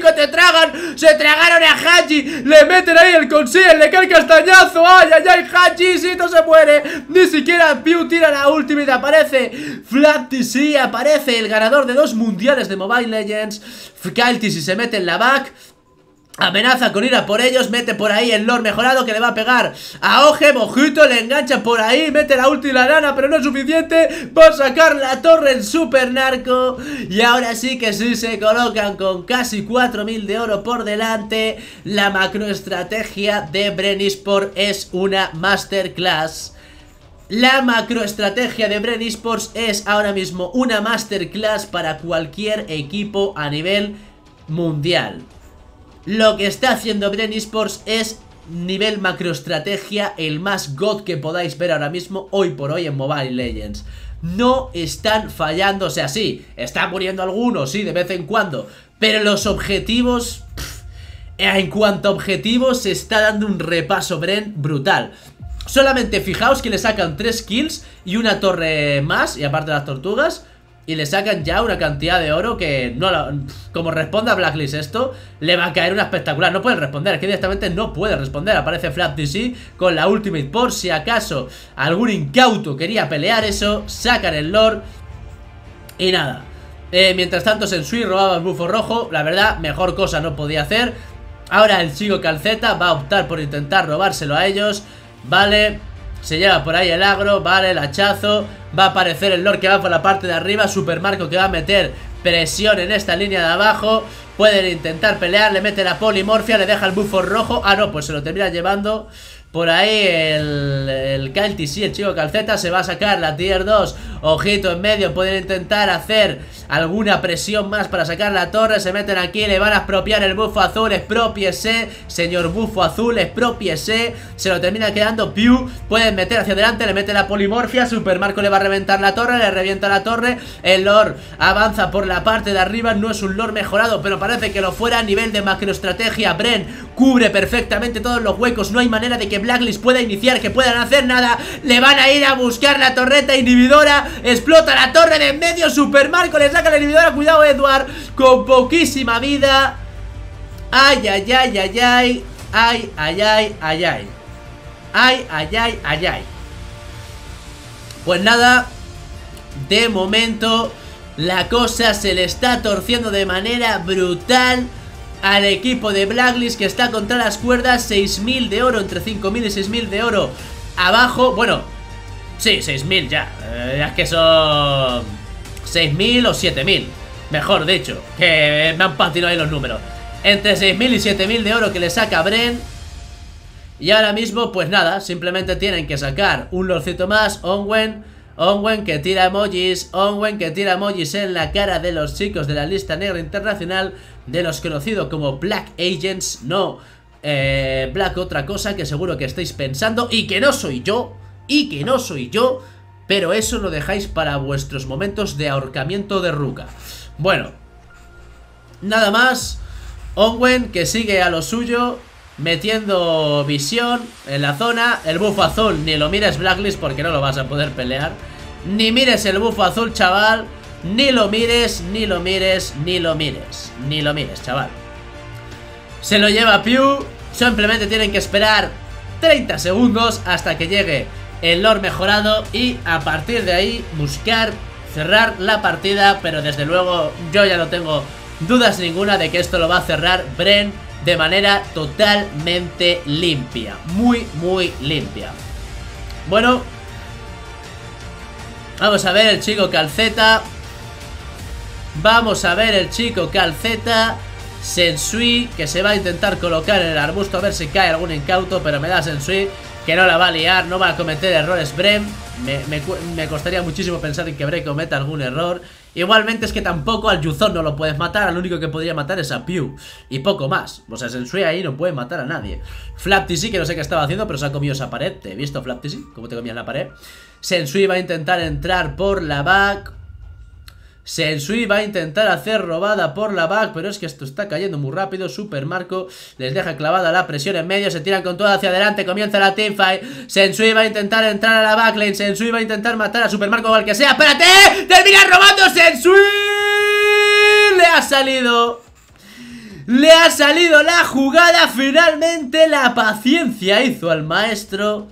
¡Que te tragan! ¡Se tragaron a Hadji! ¡Le meten ahí el Conceal! ¡Le cae el castañazo! ¡Ay, ay, ay! ¡Hadji! ¡Si no se muere! ¡Ni siquiera Piu tira la última y te aparece FlatTC! ¡Aparece el ganador de 2 mundiales de Mobile Legends! KTC se mete en la back, amenaza con ir a por ellos, mete por ahí el Lord mejorado que le va a pegar a Oje, mojito, le engancha por ahí, mete la ulti y la nana, pero no es suficiente, va a sacar la torre el Super Narco, y ahora sí que sí se colocan con casi 4000 de oro por delante. La macroestrategia de Bren Esports es una masterclass. La macroestrategia de Bren Esports es ahora mismo una masterclass para cualquier equipo a nivel mundial. Lo que está haciendo Bren Esports es nivel macroestrategia el más god que podáis ver ahora mismo hoy por hoy en Mobile Legends. No están fallando, o sea, sí, están muriendo algunos, sí, de vez en cuando, pero los objetivos, en cuanto a objetivos, se está dando un repaso Bren brutal. Solamente fijaos que le sacan 3 kills y una torre más, y aparte las tortugas, y le sacan ya una cantidad de oro que no la, como responda Blacklist esto, le va a caer una espectacular. No pueden responder, es que directamente no puede responder. Aparece FlatTC con la ultimate por si acaso algún incauto quería pelear eso. Sacan el Lord y nada. Mientras tanto Sensui robaba el bufo rojo. La verdad, mejor cosa no podía hacer. Ahora el chico calceta va a optar por intentar robárselo a ellos. Vale, se lleva por ahí el agro, vale, el hachazo. Va a aparecer el Lord que va por la parte de arriba, Super Marco que va a meter presión en esta línea de abajo. Pueden intentar pelear, le mete la polimorfia, le deja el bufo rojo. Ah, no, pues se lo termina llevando por ahí el KTC, el chico calceta. Se va a sacar la tier 2 Ojito en medio, pueden intentar hacer alguna presión más para sacar la torre. Se meten aquí, le van a expropiar el bufo azul. Expropiese, señor bufo azul, expropiese. Se lo termina quedando Piu. Pueden meter hacia adelante, le mete la polimorfia. Super Marco le va a reventar la torre, le revienta la torre. El Lord avanza por la parte de arriba. No es un Lord mejorado, pero parece que lo fuera a nivel de macroestrategia. Bren cubre perfectamente todos los huecos. No hay manera de que Blacklist pueda iniciar, que puedan hacer nada. Le van a ir a buscar la torreta inhibidora. Explota la torre de en medio. Super Marco le saca la inhibidora. Cuidado, Eduard, con poquísima vida. Ay, ay, ay, ay, ay. Ay, ay, ay, ay, ay. Ay, ay, ay, ay, ay. Pues nada, de momento la cosa se le está torciendo de manera brutal al equipo de Blacklist, que está contra las cuerdas. 6.000 de oro, entre 5.000 y 6.000 de oro abajo. Bueno, sí, 6.000 ya. Es que son 6.000 o 7.000, mejor dicho, que me han patinado ahí los números. Entre 6.000 y 7.000 de oro que le saca Bren. Y ahora mismo, pues nada, simplemente tienen que sacar un lorcito más. Owen que tira emojis, Owen que tira emojis en la cara de los chicos de la lista negra internacional, de los conocidos como Black Agents, no, Black otra cosa que seguro que estáis pensando, y que no soy yo, pero eso lo dejáis para vuestros momentos de ahorcamiento de ruca. Bueno, nada más. Owen que sigue a lo suyo, metiendo visión en la zona. El bufo azul, ni lo mires, Blacklist, porque no lo vas a poder pelear. Ni mires el bufo azul, chaval. Ni lo mires, ni lo mires, ni lo mires, ni lo mires, chaval. Se lo lleva Pheww. Simplemente tienen que esperar 30 segundos hasta que llegue el Lord mejorado, y a partir de ahí buscar cerrar la partida. Pero desde luego yo ya no tengo dudas ninguna de que esto lo va a cerrar Bren de manera totalmente limpia. Muy, muy limpia. Bueno, vamos a ver el chico calceta. Sensui, que se va a intentar colocar en el arbusto, a ver si cae algún incauto. Pero me da Sensui que no la va a liar, no va a cometer errores Bren. Me costaría muchísimo pensar en que Bren cometa algún error. Igualmente es que tampoco al Yuzon no lo puedes matar. Al único que podría matar es a Piu, y poco más. O sea, Sensui ahí no puede matar a nadie. FlatTC, que no sé qué estaba haciendo, pero se ha comido esa pared. Te he visto, FlatTC, cómo te comías la pared. Sensui va a intentar entrar por la back. Sensui va a intentar hacer robada por la back, pero es que esto está cayendo muy rápido. Super Marco les deja clavada la presión en medio, se tiran con todo hacia adelante, comienza la teamfight. Sensui va a intentar entrar a la backlane, Sensui va a intentar matar a Super Marco o al que sea. ¡Espérate! ¡Termina robando Sensui! ¡Le ha salido! ¡Le ha salido la jugada! Finalmente la paciencia hizo al maestro,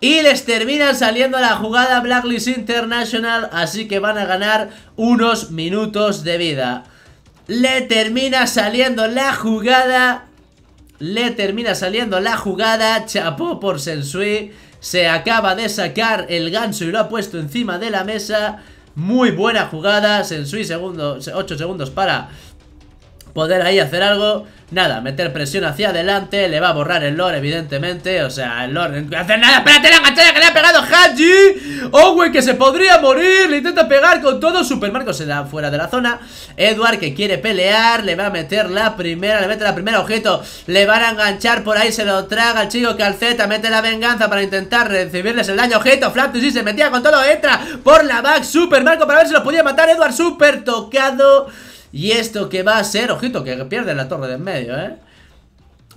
y les terminan saliendo a la jugada Blacklist International. Así que van a ganar unos minutos de vida. Le termina saliendo la jugada. Chapó por Sensui. Se acaba de sacar el ganso y lo ha puesto encima de la mesa. Muy buena jugada. Sensui, 8 segundos para poder ahí hacer algo. Nada, meter presión hacia adelante. Le va a borrar el Lord, evidentemente. O sea, el Lord no va a hacer nada. ¡Espérate la manchada que le ha pegado Hadji! Owen que se podría morir, le intenta pegar con todo. Super Marco se da fuera de la zona. Eduard que quiere pelear, le va a meter la primera. Le mete la primera, objeto. Le van a enganchar por ahí, se lo traga el chico calceta. Mete la venganza para intentar recibirles el daño, objeto. Flaptus y se metía con todo. Entra por la back Super Marco para ver si lo podía matar. Eduard súper tocado. Y esto que va a ser, ojito, que pierde la torre de en medio, ¿eh?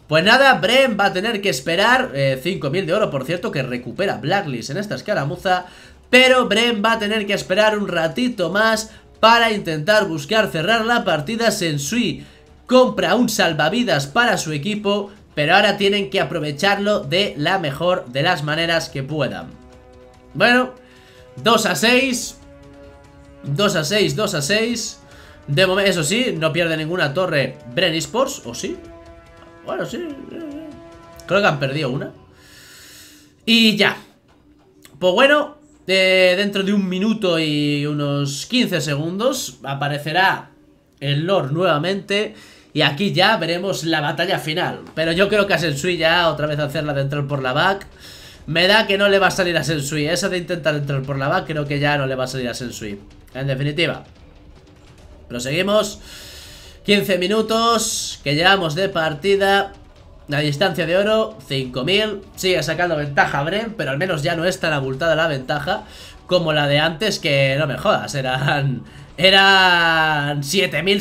Pues nada, Bren va a tener que esperar 5.000 de oro, por cierto, que recupera Blacklist en esta escaramuza. Pero Bren va a tener que esperar un ratito más para intentar buscar cerrar la partida. Sensui compra un salvavidas para su equipo, pero ahora tienen que aprovecharlo de la mejor de las maneras que puedan. Bueno, 2 a 6. De momento, eso sí, no pierde ninguna torre Bren Esports, ¿o sí? Bueno, sí, creo que han perdido una. Y ya. Pues bueno, dentro de un minuto y unos 15 segundos aparecerá el Lord nuevamente, y aquí ya veremos la batalla final. Pero yo creo que a Sensui ya otra vez hacerla de entrar por la back. Me da que no le va a salir a Sensui. Eso de intentar entrar por la back, creo que ya no le va a salir a Sensui. En definitiva, proseguimos. 15 minutos que llevamos de partida. La distancia de oro, 5000. Sigue sacando ventaja Bren, pero al menos ya no es tan abultada la ventaja como la de antes, que no me jodas, eran 7000,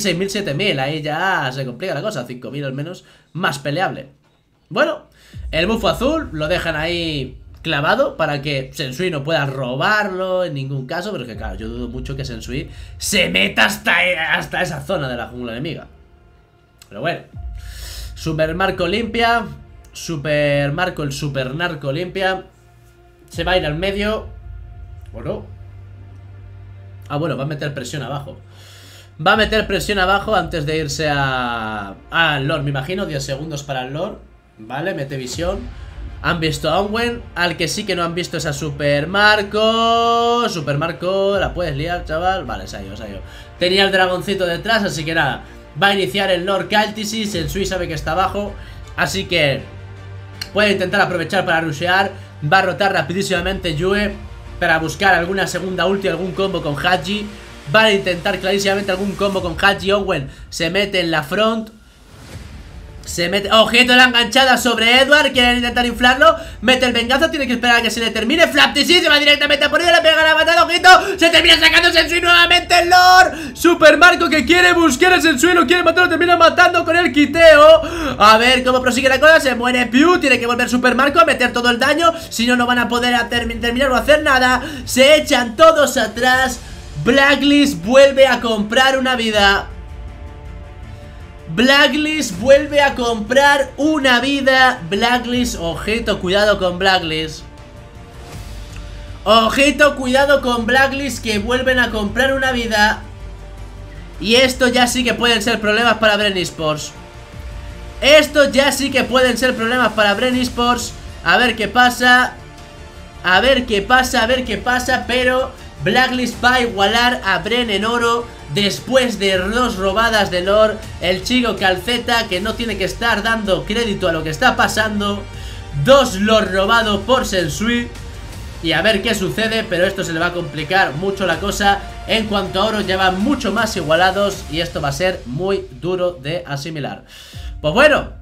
6000, 7000. Ahí ya se complica la cosa. 5000 al menos, más peleable. Bueno, el bufo azul lo dejan ahí clavado para que Sensui no pueda robarlo en ningún caso, pero es que claro, yo dudo mucho que Sensui se meta hasta esa zona de la jungla enemiga. Pero bueno, Super Marco limpia. Super Marco, el Super Narco limpia. Se va a ir al medio. ¿O no? Ah, bueno, va a meter presión abajo. Va a meter presión abajo antes de irse a Lord, me imagino. 10 segundos para el Lord. Vale, mete visión. Han visto a Owen. Al que sí que no han visto es a Super Marco. Super Marco, la puedes liar, chaval. Vale, se ha ido. Tenía el dragoncito detrás, así que nada. Va a iniciar el Lord KTC. Sensui sabe que está abajo, así que puede intentar aprovechar para rushear. Va a rotar rapidísimamente Yue para buscar alguna segunda ulti, algún combo con Hadji. Va a intentar clarísimamente algún combo con Hadji. Owen se mete en la front. Se mete... ¡Ojito la enganchada sobre Eduard! Quieren intentar inflarlo. Mete el venganza. Tiene que esperar a que se le termine. FlatTC se va directamente a por ella. Le pega la patada. ¡Ojito! Se termina sacando Sensui nuevamente el Lord. Super Marco que quiere buscar a Sensui. Lo quiere matar. Lo termina matando con el quiteo. A ver cómo prosigue la cosa. Se muere Piu. Tiene que volver Super Marco a meter todo el daño. Si no, no van a poder terminar o hacer nada. Se echan todos atrás. Blacklist vuelve a comprar una vida. Blacklist vuelve a comprar una vida. Blacklist, ojito, cuidado con Blacklist. Ojito, cuidado con Blacklist, que vuelven a comprar una vida. Y esto ya sí que pueden ser problemas para Bren Esports. Esto ya sí que pueden ser problemas para Bren Esports. A ver qué pasa. A ver qué pasa, a ver qué pasa. Pero Blacklist va a igualar a Bren en oro después de dos robadas de Lord. El chico calceta que no tiene que estar dando crédito a lo que está pasando. Dos Lord robado por Sensui. Y a ver qué sucede, pero esto se le va a complicar mucho la cosa. En cuanto a oro ya van mucho más igualados y esto va a ser muy duro de asimilar. Pues bueno,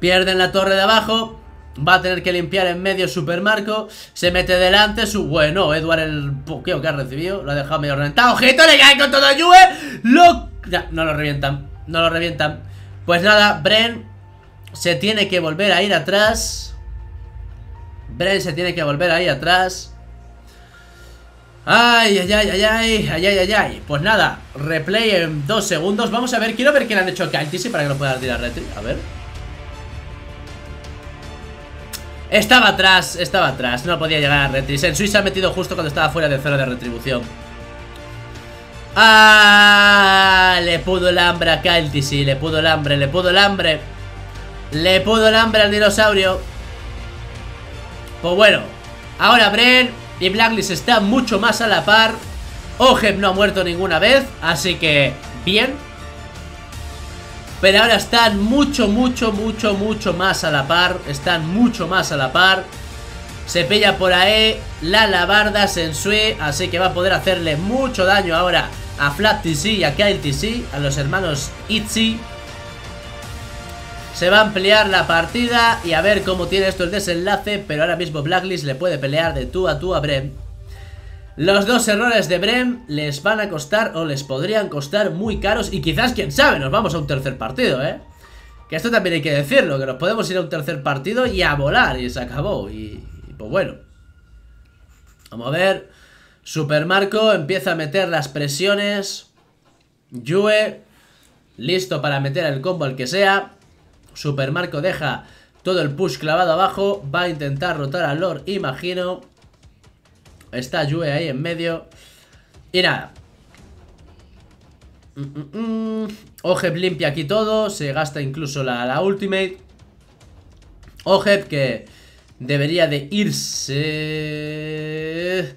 pierden la torre de abajo. Va a tener que limpiar en medio Super Marco. Se mete delante su... Bueno, Eduard el poqueo que ha recibido lo ha dejado medio reventado. ¡Ojito! ¡Le cae con todo Yue! ¡Lo... Ya, no lo revientan! No lo revientan. Pues nada, Bren se tiene que volver a ir atrás. Bren se tiene que volver a ir atrás. ¡Ay, ay, ay, ay, ay! ¡Ay, ay, ay, ay! Pues nada, replay en 2 segundos. Vamos a ver, quiero ver qué le han hecho a KTC para que lo pueda tirar retri. A ver... Estaba atrás, no podía llegar a Retri. Sensui se ha metido justo cuando estaba fuera de zona de retribución. ¡Ah! Le pudo el hambre a KTC, le pudo el hambre al dinosaurio. Pues bueno, ahora Bren y Blacklist están mucho más a la par. Oje no ha muerto ninguna vez, así que bien. Pero ahora están mucho más a la par. Están mucho más a la par. Se pilla por ahí la alabarda Sensui, así que va a poder hacerle mucho daño ahora a FlatTC y a KLTC, a los hermanos Itzy. Se va a ampliar la partida y a ver cómo tiene esto el desenlace. Pero ahora mismo Blacklist le puede pelear de tú a Bren. Los dos errores de Bren les van a costar o les podrían costar muy caros. Y quizás, quién sabe, nos vamos a un tercer partido, ¿eh? Que esto también hay que decirlo, que nos podemos ir a un tercer partido y a volar. Y se acabó. Y pues bueno. Vamos a ver. Super Marco empieza a meter las presiones. Yue, listo para meter el combo al que sea. Super Marco deja todo el push clavado abajo. Va a intentar rotar al Lord, imagino. Está Yue ahí en medio. Y nada. Ojeb limpia aquí todo. Se gasta incluso la ultimate. Ojeb que debería de irse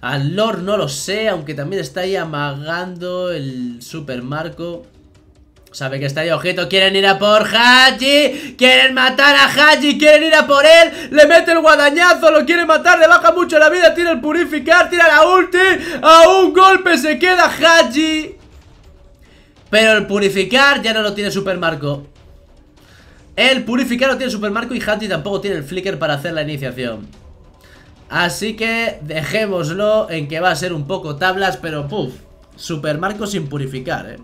al Lord, no lo sé. Aunque también está ahí amagando el Super Marco. Sabe que está de ojito, quieren ir a por Hadji, quieren matar a Hadji, quieren ir a por él, le mete el guadañazo, lo quiere matar, le baja mucho la vida, tira el purificar, tira la ulti, a un golpe se queda Hadji. Pero el purificar ya no lo tiene Super Marco. El purificar no tiene Super Marco y Hadji tampoco tiene el flicker para hacer la iniciación. Así que dejémoslo en que va a ser un poco tablas, pero puff, Super Marco sin purificar,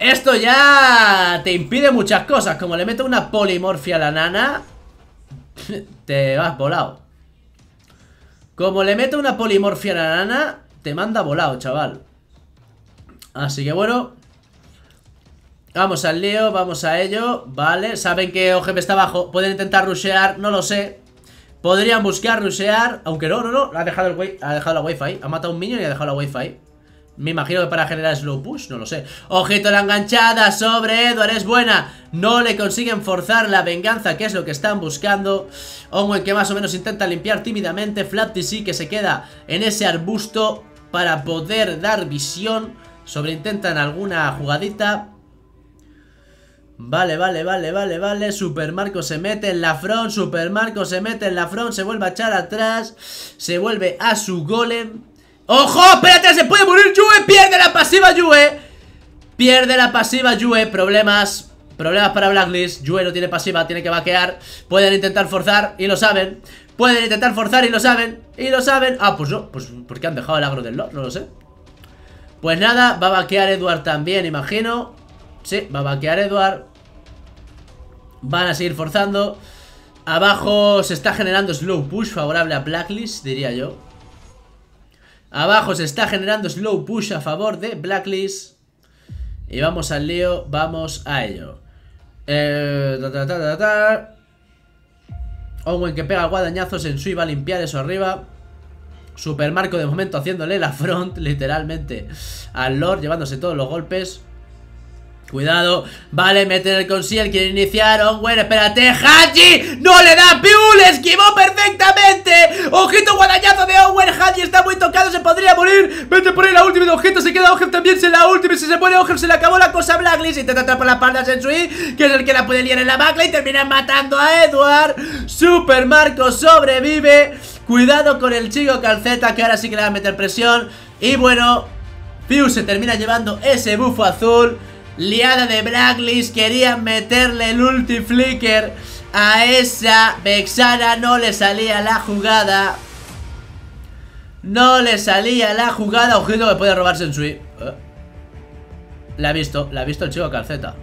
Esto ya te impide muchas cosas. Como le meto una polimorfia a la nana, te vas volado. Como le meto una polimorfia a la nana, te manda volado, chaval. Así que bueno, vamos al lío, vamos a ello. Vale, saben que Oje está abajo, pueden intentar rushear, no lo sé. Podrían buscar rushear, aunque no, ha dejado, ha dejado la wifi. Ha matado a un minion y ha dejado la wifi. Me imagino que para generar slow push, no lo sé. Ojito, la enganchada sobre Eduard es buena. No le consiguen forzar la venganza, que es lo que están buscando. Owen, que más o menos intenta limpiar tímidamente. FlatTC, que se queda en ese arbusto para poder dar visión. Sobreintentan alguna jugadita. Vale. Super Marco se mete en la front. Se vuelve a echar atrás. Se vuelve a su golem. ¡Ojo! ¡Espérate! ¡Se puede morir Yue! ¡Pierde la pasiva Yue! Problemas. Problemas para Blacklist. Yue no tiene pasiva, tiene que vaquear. Pueden intentar forzar y lo saben. Ah, pues no. Pues porque han dejado el agro del Lord, no lo sé. Pues nada, va a vaquear Eduard también, imagino. Sí, va a vaquear Eduard. Van a seguir forzando. Abajo se está generando slow push favorable a Blacklist, diría yo. Abajo se está generando slow push a favor de Blacklist. Y vamos al lío, vamos a ello. Owen que pega guadañazos, Sensui va a limpiar eso arriba. Super Marco de momento haciéndole la front literalmente al Lord, llevándose todos los golpes. Cuidado, vale, meten el Conceal, quiere iniciar, Owen, espérate, Hadji, no le da, Piu, le esquivó perfectamente, ojito guadañazo de Owen, Hadji está muy tocado, se podría morir, vete por ahí la última, ojito, se queda Oje también, se la última, si se muere Oje se le acabó la cosa. Blacklist intenta atrapar la parda a Sensui, que es el que la puede liar en la backline y terminan matando a Eduard. Super Marco sobrevive, cuidado con el chico calceta que ahora sí que le va a meter presión, y bueno, Pheww se termina llevando ese bufo azul. Liada de Blacklist, querían meterle el ulti flicker a esa Vexana, no le salía la jugada. Ojito que puede robar Sensui. La ha visto el chico calceta.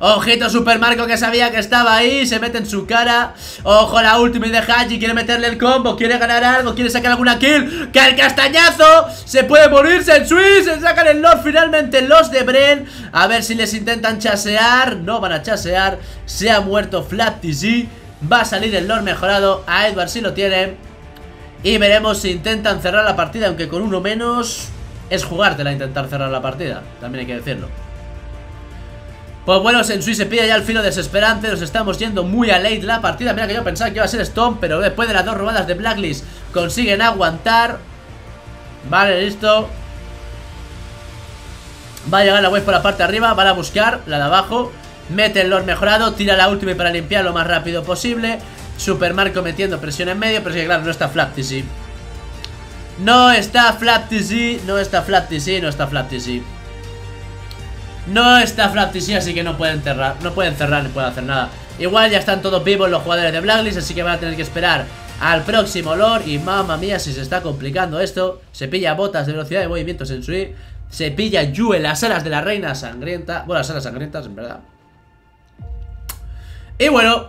Ojito Super Marco que sabía que estaba ahí, se mete en su cara. Ojo la ultimate de Hadji, quiere meterle el combo, quiere ganar algo, quiere sacar alguna kill. ¡Que el castañazo! Se puede morir Sensui, se sacan el Lord finalmente los de Bren. A ver si les intentan chasear, no van a chasear. Se ha muerto FlatTC, va a salir el Lord mejorado, a Eduard si lo tienen. Y veremos si intentan cerrar la partida, aunque con uno menos es jugártela intentar cerrar la partida, también hay que decirlo. Pues bueno, Sensui se pilla ya al filo desesperante. Nos estamos yendo muy a late la partida. Mira que yo pensaba que iba a ser Stomp, pero después de las dos robadas de Blacklist consiguen aguantar. Vale, listo. Va a llegar la wave por la parte de arriba, van a buscar la de abajo. Mete el Lord mejorado, tira la última para limpiar lo más rápido posible. Super Marco metiendo presión en medio, pero sí, claro, no está FlatTC. No está FlatTC, así que no pueden cerrar, ni pueden hacer nada. Igual ya están todos vivos los jugadores de Blacklist, así que van a tener que esperar al próximo Lord. Y mamma mía, si se está complicando esto. Se pilla botas de velocidad de movimiento Sensui. Se pilla Yue, las alas de la reina sangrienta. Bueno, las alas sangrientas, en verdad. Y bueno,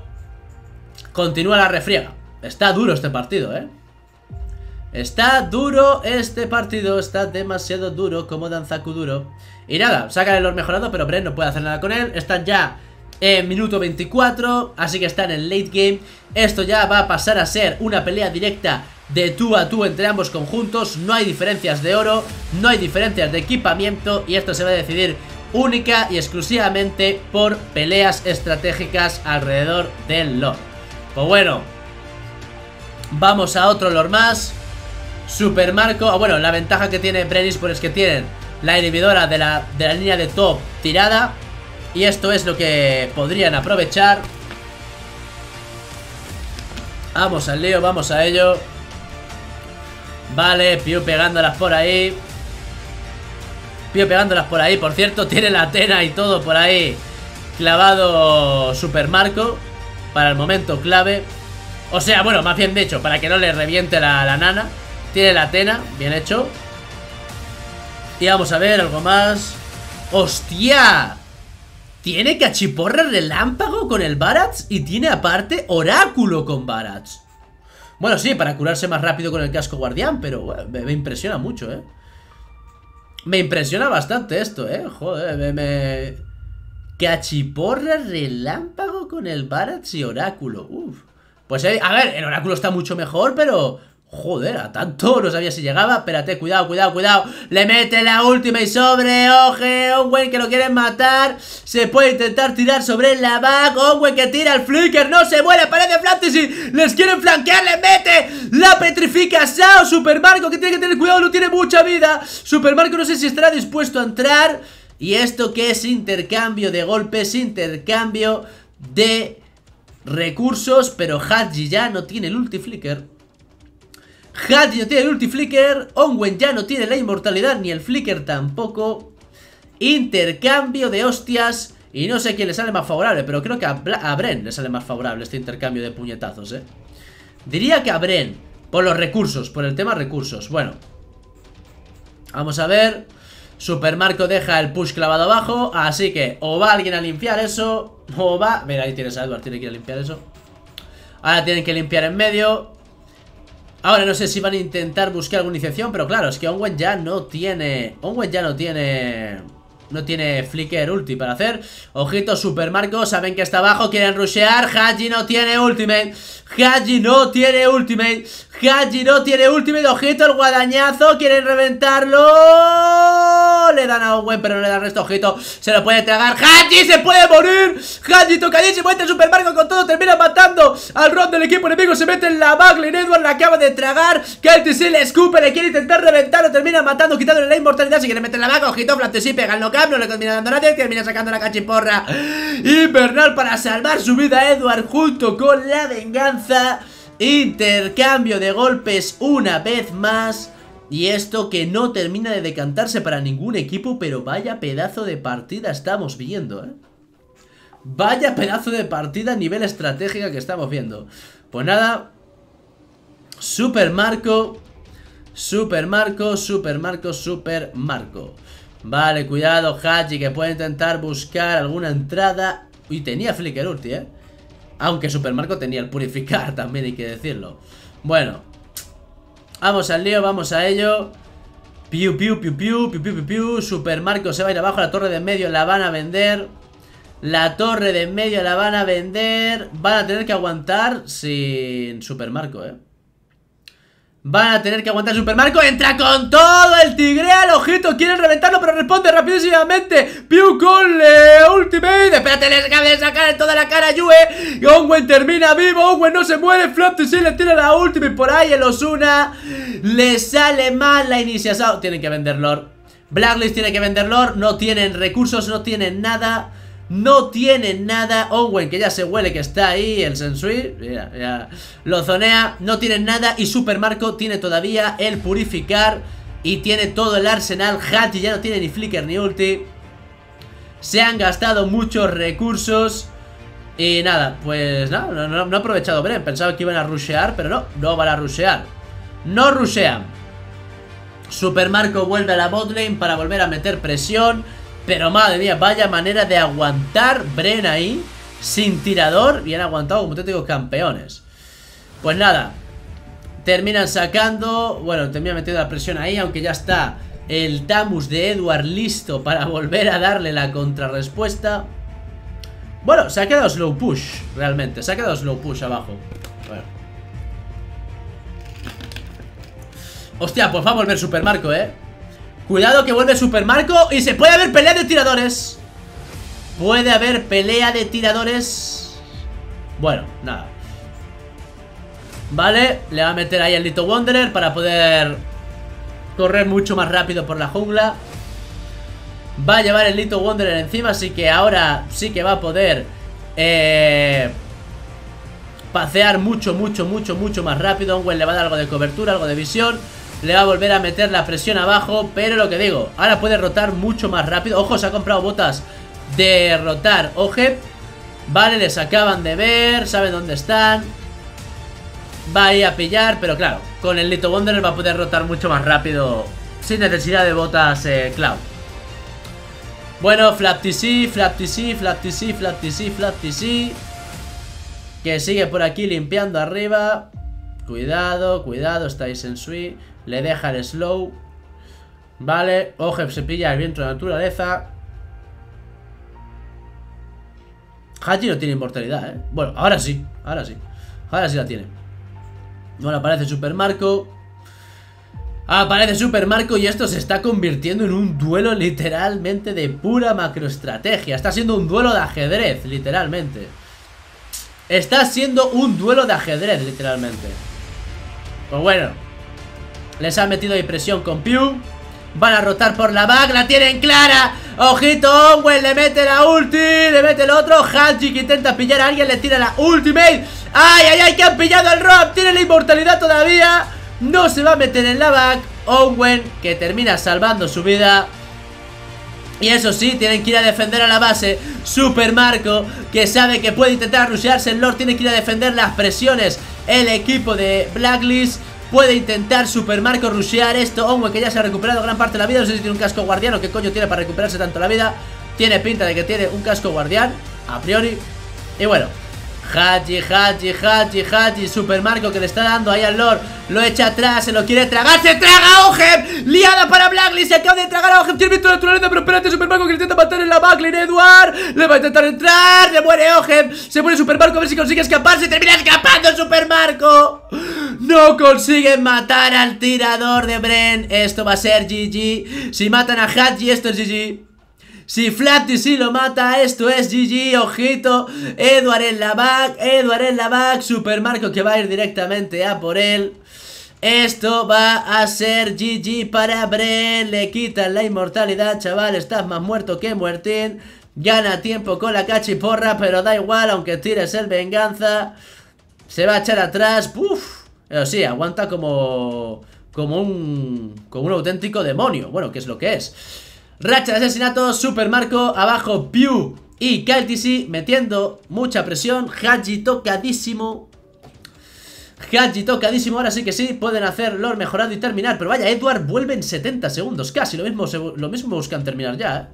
continúa la refriega. Está duro este partido, está demasiado duro como Danzakuduro. Y nada, sacan el Lord mejorado, pero Bren no puede hacer nada con él. Están ya en minuto 24, así que están en late game. Esto ya va a pasar a ser una pelea directa de tú a tú entre ambos conjuntos. No hay diferencias de oro, no hay diferencias de equipamiento. Y esto se va a decidir única y exclusivamente por peleas estratégicas alrededor del Lord. Pues bueno, vamos a otro Lord más. Super Marco, bueno, la ventaja que tiene Bren Esports es que tienen la inhibidora de la línea de top tirada. Y esto es lo que podrían aprovechar. Vamos al lío, vamos a ello. Vale, Piu pegándolas por ahí. Piu pegándolas por ahí. Por cierto, tiene la Atena y todo por ahí clavado Super Marco para el momento clave. O sea, bueno, más bien dicho, para que no le reviente la nana. Tiene la Atena, bien hecho. Y vamos a ver, algo más. ¡Hostia! Tiene cachiporra relámpago con el Barats y tiene aparte oráculo con Barats. Bueno, sí, para curarse más rápido con el casco guardián, pero bueno, me impresiona mucho, ¿eh? Me impresiona bastante esto, ¿eh? Joder, Cachiporra relámpago con el Barats y oráculo. Uf. Pues, a ver, el oráculo está mucho mejor, pero... Joder, a tanto no sabía si llegaba. Espérate, cuidado, cuidado, cuidado. Le mete la última y sobre Oje. Owen que lo quieren matar. Se puede intentar tirar sobre la back. Owen que tira el flicker. No se muere. Aparece FlatTC. Les quieren flanquear. Le mete la petrifica. Sao. Super Marco que tiene que tener cuidado. No tiene mucha vida. Super Marco no sé si estará dispuesto a entrar. Y esto que es intercambio de golpes. Intercambio de recursos. Pero Hadji ya no tiene el ulti flicker. Hadji no tiene el ulti flicker. Owen ya no tiene la inmortalidad ni el flicker tampoco. Intercambio de hostias. Y no sé quién le sale más favorable, pero creo que a Bren le sale más favorable este intercambio de puñetazos, ¿eh? Diría que a Bren, por los recursos, por el tema recursos. Bueno, vamos a ver. Super Marco deja el push clavado abajo, así que o va alguien a limpiar eso o va... Mira, ahí tienes a Eduard, tiene que ir a limpiar eso. Ahora tienen que limpiar en medio. Ahora no sé si van a intentar buscar alguna iniciación, pero claro, es que Owen ya no tiene... Owen ya no tiene... No tiene flicker ulti para hacer. Ojito, Super Marco, saben que está abajo, quieren rushear. Hadji no tiene ultimate. Hadji no tiene ultimate. Hadji no tiene ultimate. Ojito, el guadañazo, quieren reventarlo. Le dan a Owen, pero no le dan resto. Ojito, se lo puede tragar. Hadji se puede morir. Hadji tocadísimo. Entra Super Marco con todo. Termina matando al Rod del equipo enemigo. Se mete en la backline. Eduard la acaba de tragar. KTC le escupe, le quiere intentar reventarlo. Termina matando, quitándole la inmortalidad. Se quiere meter en la back. Ojito, FlatTC pega el knockout. No le termina dando nadie, termina sacando la cachiporra invernal para salvar su vida a Eduard junto con la venganza. Intercambio de golpes una vez más. Y esto que no termina de decantarse para ningún equipo, pero vaya pedazo de partida estamos viendo, ¿eh? Vaya pedazo de partida a nivel estratégica que estamos viendo. Pues nada, Super Marco. Vale, cuidado, Hadji, que puede intentar buscar alguna entrada. Y tenía flicker ulti, ¿eh? Aunque Super Marco tenía el purificar también, hay que decirlo. Bueno, vamos al lío, vamos a ello. Piu, piu, piu, piu, piu, piu, piu, piu. Super Marco se va a ir abajo, la torre de en medio la van a vender. La torre de en medio la van a vender. Van a tener que aguantar sin Super Marco, ¿eh? Van a tener que aguantar. Super Marco entra con todo el Tigreal. Ojito, quieren reventarlo, pero responde rapidísimamente Piu con le ultimate. Espérate, les cabe sacar en toda la cara a Yue. Owen termina vivo. Owen no se muere. FlatTC le tira la ultimate por ahí. El Osuna le sale mal la iniciación. Tienen que vender Lord. Blacklist tiene que vender Lord. No tienen recursos, no tienen nada. No tiene nada. Owen que ya se huele que está ahí el Sensui. Mira, mira. Lo zonea. No tiene nada. Y Super Marco tiene todavía el purificar. Y tiene todo el arsenal. Hadji ya no tiene ni flicker ni ulti. Se han gastado muchos recursos. Y nada, pues no ha aprovechado Bren. Pensaba que iban a rushear, pero no van a rushear. No rushean. Super Marco vuelve a la botlane para volver a meter presión. Pero madre mía, vaya manera de aguantar Bren ahí, sin tirador. Y han aguantado como auténticos campeones. Pues nada, terminan sacando, bueno, terminan metiendo la presión ahí, aunque ya está el Tamus de Eduard listo para volver a darle la contrarrespuesta. Bueno, se ha quedado slow push, realmente, se ha quedado slow push abajo. Bueno. Hostia, pues va a volver Super Marco, ¿eh? Cuidado que vuelve Super Marco y se puede haber pelea de tiradores. Puede haber pelea de tiradores. Bueno, nada. Vale, le va a meter ahí el Little Wanderer para poder correr mucho más rápido por la jungla. va a llevar el Little Wanderer encima, así que ahora sí que va a poder pasear mucho más rápido. Owen le va a dar algo de cobertura, algo de visión, le va a volver a meter la presión abajo, pero lo que digo, ahora puede rotar mucho más rápido. Ojo, se ha comprado botas de rotar Oje. Vale, les acaban de ver, saben dónde están, va a ir a pillar, pero claro, con el Little Wanderer va a poder rotar mucho más rápido sin necesidad de botas Cloud. Bueno, FlatTC, que sigue por aquí limpiando arriba. Cuidado, cuidado, está ahí Sensui. Le deja el slow. Vale, Oje se pilla el viento de naturaleza. Hadji no tiene inmortalidad, ¿eh? Bueno, ahora sí la tiene. Bueno, aparece Super Marco. Aparece Super Marco y esto se está convirtiendo en un duelo literalmente de pura macroestrategia. Está siendo un duelo de ajedrez, literalmente. Pues bueno, les han metido ahí presión con Piu. Van a rotar por la back, la tienen clara. Ojito, Owen le mete la ulti, le mete el otro. Hadji que intenta pillar a alguien, le tira la ultimate. ¡Ay, ay, ay! Que han pillado el Rob. Tiene la inmortalidad todavía. No se va a meter en la back. Owen que termina salvando su vida. Y eso sí, tienen que ir a defender a la base. Super Marco, que sabe que puede intentar rushearse el Lord, tiene que ir a defender las presiones. El equipo de Blacklist puede intentar Super Marco rushear esto. Owen que ya se ha recuperado gran parte de la vida. No sé si tiene un casco guardián o qué coño tiene para recuperarse tanto la vida. Tiene pinta de que tiene un casco guardián, a priori. Y bueno, Hadji, Super Marco que le está dando ahí al Lord. Lo echa atrás, se lo quiere tragar. ¡Se traga a Oje! ¡Liada para Blacklist! Se acaba de tragar a Oje. Tiene visto la naturaleza, pero espérate, Super Marco que le intenta matar en la backline. Eduard le va a intentar entrar. Le muere Oje. Se muere Super Marco, a ver si consigue escaparse. Termina escapando Super Marco. No consiguen matar al tirador de Bren. Esto va a ser GG. Si matan a Hadji, esto es GG. Si FlatTC lo mata, esto es GG, ojito. Eduard en la back, Super Marco que va a ir directamente a por él. Esto va a ser GG para Bren, le quitan la inmortalidad, chaval, estás más muerto que muertín. Gana tiempo con la cachiporra, pero da igual, aunque tires el venganza, se va a echar atrás. Uff, pero sí, aguanta como un auténtico demonio, bueno, que es lo que es. Racha de asesinato, Super Marco, abajo Pheww y KTC metiendo mucha presión. Hadji tocadísimo. Ahora sí que sí, pueden hacerlo mejorado y terminar. Pero vaya, Eduard vuelve en 70 segundos, casi. Lo mismo buscan terminar ya,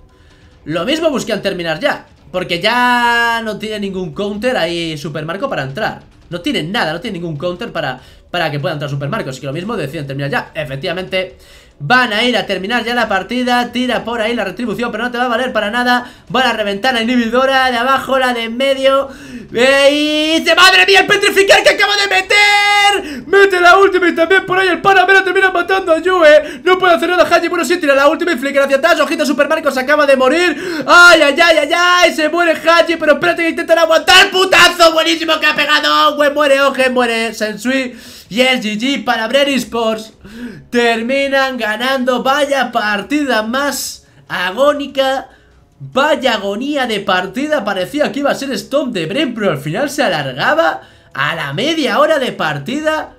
¿eh? Porque ya no tiene ningún counter ahí Super Marco para entrar. No tiene nada, no tiene ningún counter para que pueda entrar Super Marco. Así que lo mismo deciden terminar ya. Efectivamente, van a ir a terminar ya la partida. Tira por ahí la retribución, pero no te va a valer para nada. Van a reventar la inhibidora de abajo, la de en medio. ¡Y se madre mía el petrificar que acaba de meter! Mete la última y también por ahí el panamera termina matando a Yue. No puede hacer nada Hadji, bueno sí, tira la última y Flicker hacia atrás. Ojito, Super Marco se acaba de morir. ¡Ay, ay, ay, ay, ay! Se muere Hadji, pero espérate que intentan aguantar. ¡Putazo buenísimo que ha pegado! Güey, muere Oje, muere Sensui. Y es GG para Bren Esports. Terminan ganando. Vaya partida más agónica. Vaya agonía de partida. Parecía que iba a ser stop de Bren, pero al final se alargaba a la media hora de partida.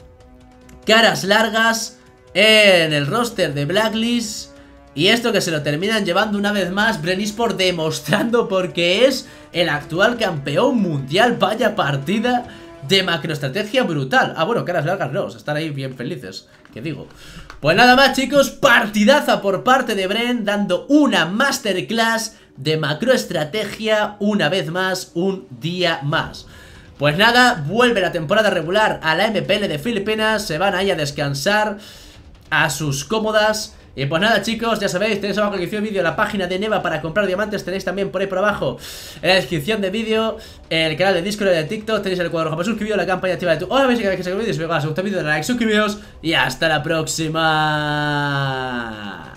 Caras largas en el roster de Blacklist. Y esto que se lo terminan llevando una vez más. Bren Esports demostrando por qué es el actual campeón mundial. Vaya partida de macroestrategia brutal. Ah, bueno, caras largas no, están ahí bien felices. ¿Qué digo? Pues nada más, chicos. Partidaza por parte de Bren, dando una masterclass de macroestrategia una vez más, un día más. Pues nada, vuelve la temporada regular a la MPL de Filipinas. Se van ahí a descansar a sus cómodas. Y pues nada, chicos, ya sabéis, tenéis abajo en la descripción del vídeo la página de Neva para comprar diamantes. Tenéis también por ahí por abajo en la descripción de vídeo el canal de Discord y de TikTok. Tenéis el cuadro rojo para suscribiros, la campaña activa de tu... Hola, veis que se suscribís, si os gusta el vídeo, dale like, suscribiros y hasta la próxima.